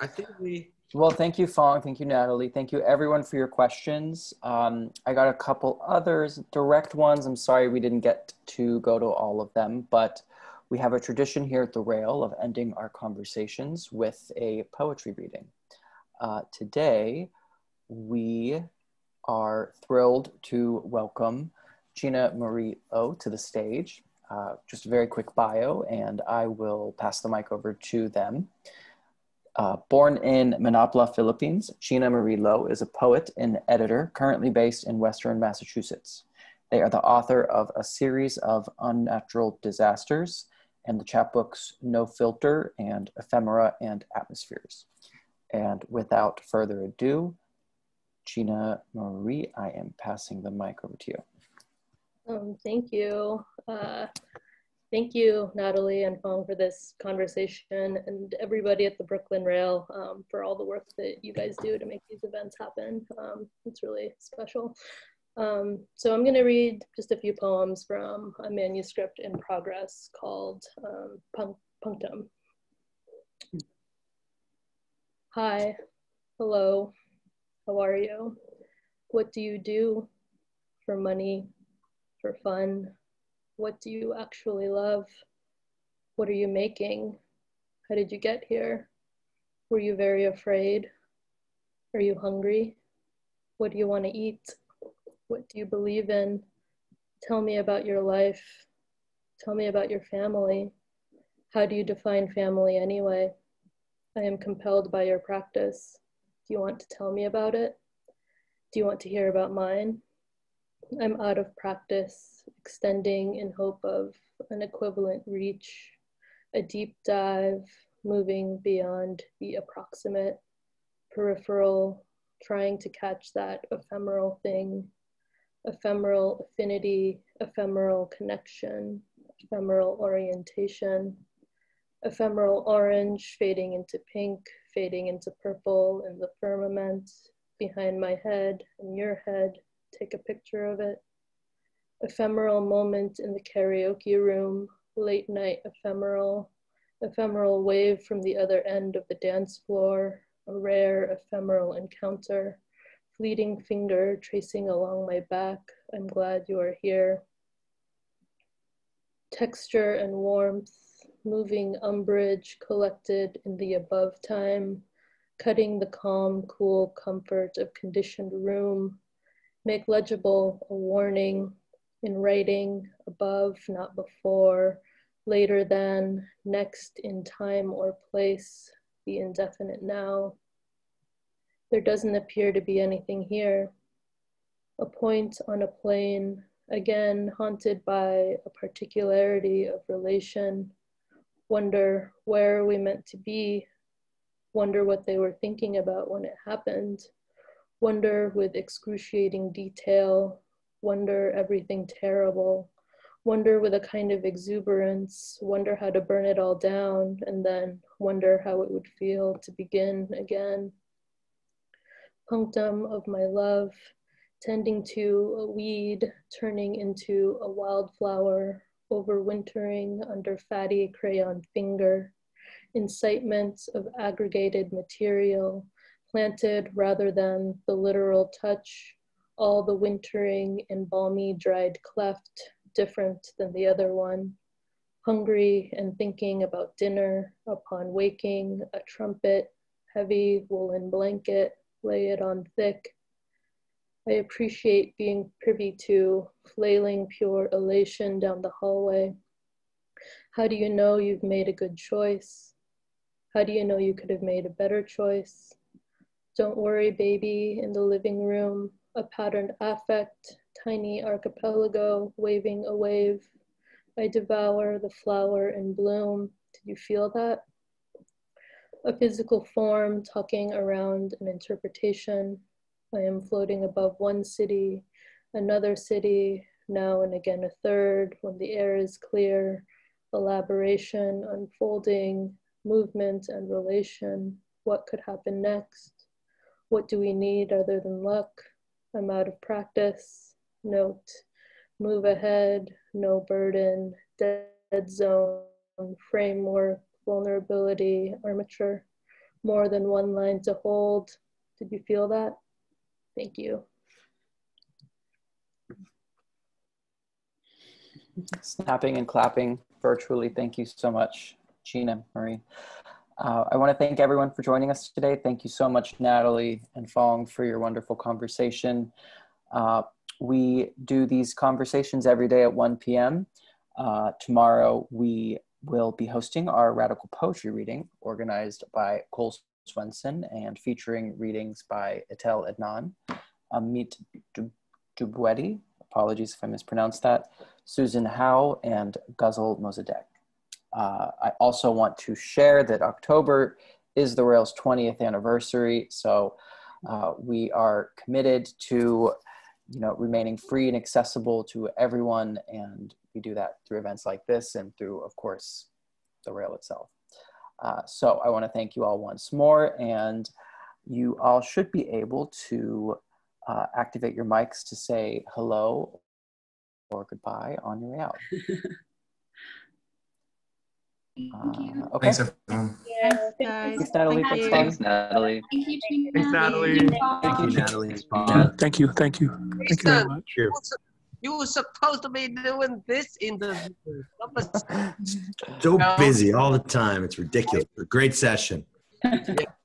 I think we... Well, thank you, Phong. Thank you, Natalie. Thank you, everyone, for your questions. Um, I got a couple others, direct ones. I'm sorry we didn't get to go to all of them, but we have a tradition here at The Rail of ending our conversations with a poetry reading. Uh, today, we are thrilled to welcome Cheena Marie Lo to the stage. Uh, just a very quick bio, and I will pass the mic over to them. Uh, born in Manapla, Philippines, Cheena Marie Lo is a poet and editor currently based in Western Massachusetts. They are the author of a series of Unnatural Disasters and the chapbooks No Filter and Ephemera and Atmospheres. And without further ado, Cheena Marie, I am passing the mic over to you. Um, thank you. Uh... Thank you, Natalie and Phong, for this conversation, and everybody at the Brooklyn Rail um, for all the work that you guys do to make these events happen. Um, it's really special. Um, so I'm going to read just a few poems from a manuscript in progress called um, Punctum. Hi, hello, how are you? What do you do for money, for fun? What do you actually love? What are you making? How did you get here? Were you very afraid? Are you hungry? What do you want to eat? What do you believe in? Tell me about your life. Tell me about your family. How do you define family anyway? I am compelled by your practice. Do you want to tell me about it? Do you want to hear about mine? I'm out of practice, extending in hope of an equivalent reach, a deep dive, moving beyond the approximate, peripheral, trying to catch that ephemeral thing, ephemeral affinity, ephemeral connection, ephemeral orientation, ephemeral orange fading into pink, fading into purple in the firmament, behind my head and your head. Take a picture of it. Ephemeral moment in the karaoke room, late night ephemeral, ephemeral wave from the other end of the dance floor, a rare ephemeral encounter, fleeting finger tracing along my back. I'm glad you are here. Texture and warmth, moving umbrage collected in the above time, cutting the calm, cool comfort of conditioned room. Make legible a warning in writing, above, not before, later than, next in time or place, the indefinite now. There doesn't appear to be anything here. A point on a plane, again haunted by a particularity of relation. Wonder where we meant to be. Wonder what they were thinking about when it happened. Wonder with excruciating detail, wonder everything terrible, wonder with a kind of exuberance, wonder how to burn it all down, and then wonder how it would feel to begin again. Punctum of my love, tending to a weed, turning into a wildflower, overwintering under fatty crayon finger, incitement of aggregated material, planted rather than the literal touch, all the wintering in balmy dried cleft, different than the other one. Hungry and thinking about dinner, upon waking, a trumpet, heavy woolen blanket, lay it on thick. I appreciate being privy to flailing pure elation down the hallway. How do you know you've made a good choice? How do you know you could have made a better choice? Don't worry, baby, in the living room, a patterned affect, tiny archipelago, waving a wave. I devour the flower in bloom. Did you feel that? A physical form tucking around an interpretation. I am floating above one city, another city, now and again a third, when the air is clear, elaboration, unfolding, movement and relation. What could happen next? What do we need other than luck? I'm out of practice, note, move ahead, no burden, dead zone, framework, vulnerability, armature, more than one line to hold. Did you feel that? Thank you. Snapping and clapping virtually. Thank you so much, Cheena Marie. Uh, I want to thank everyone for joining us today. Thank you so much, Natalie and Phong, for your wonderful conversation. Uh, we do these conversations every day at one p m Uh, tomorrow, we will be hosting our Radical Poetry Reading, organized by Cole Swenson and featuring readings by Etel Adnan, Amit Dubwedi, apologies if I mispronounced that, Susan Howe, and Ghazal Mossadegh. Uh, I also want to share that October is the Rail's twentieth anniversary, so uh, we are committed to, you know, remaining free and accessible to everyone, and we do that through events like this and through, of course, the Rail itself. Uh, so I want to thank you all once more, and you all should be able to uh, activate your mics to say hello or goodbye on your way out. Thank you. Uh, okay. Thanks, everyone. Yes, guys. Thanks, Natalie. Thank you. Thanks, Natalie. Thank you, Cheena. Thanks, Natalie. Thank you, Natalie. Thank you. Thank you. Thank you very much. You were supposed to be doing this in the so busy all the time. It's ridiculous. A great session. Yeah.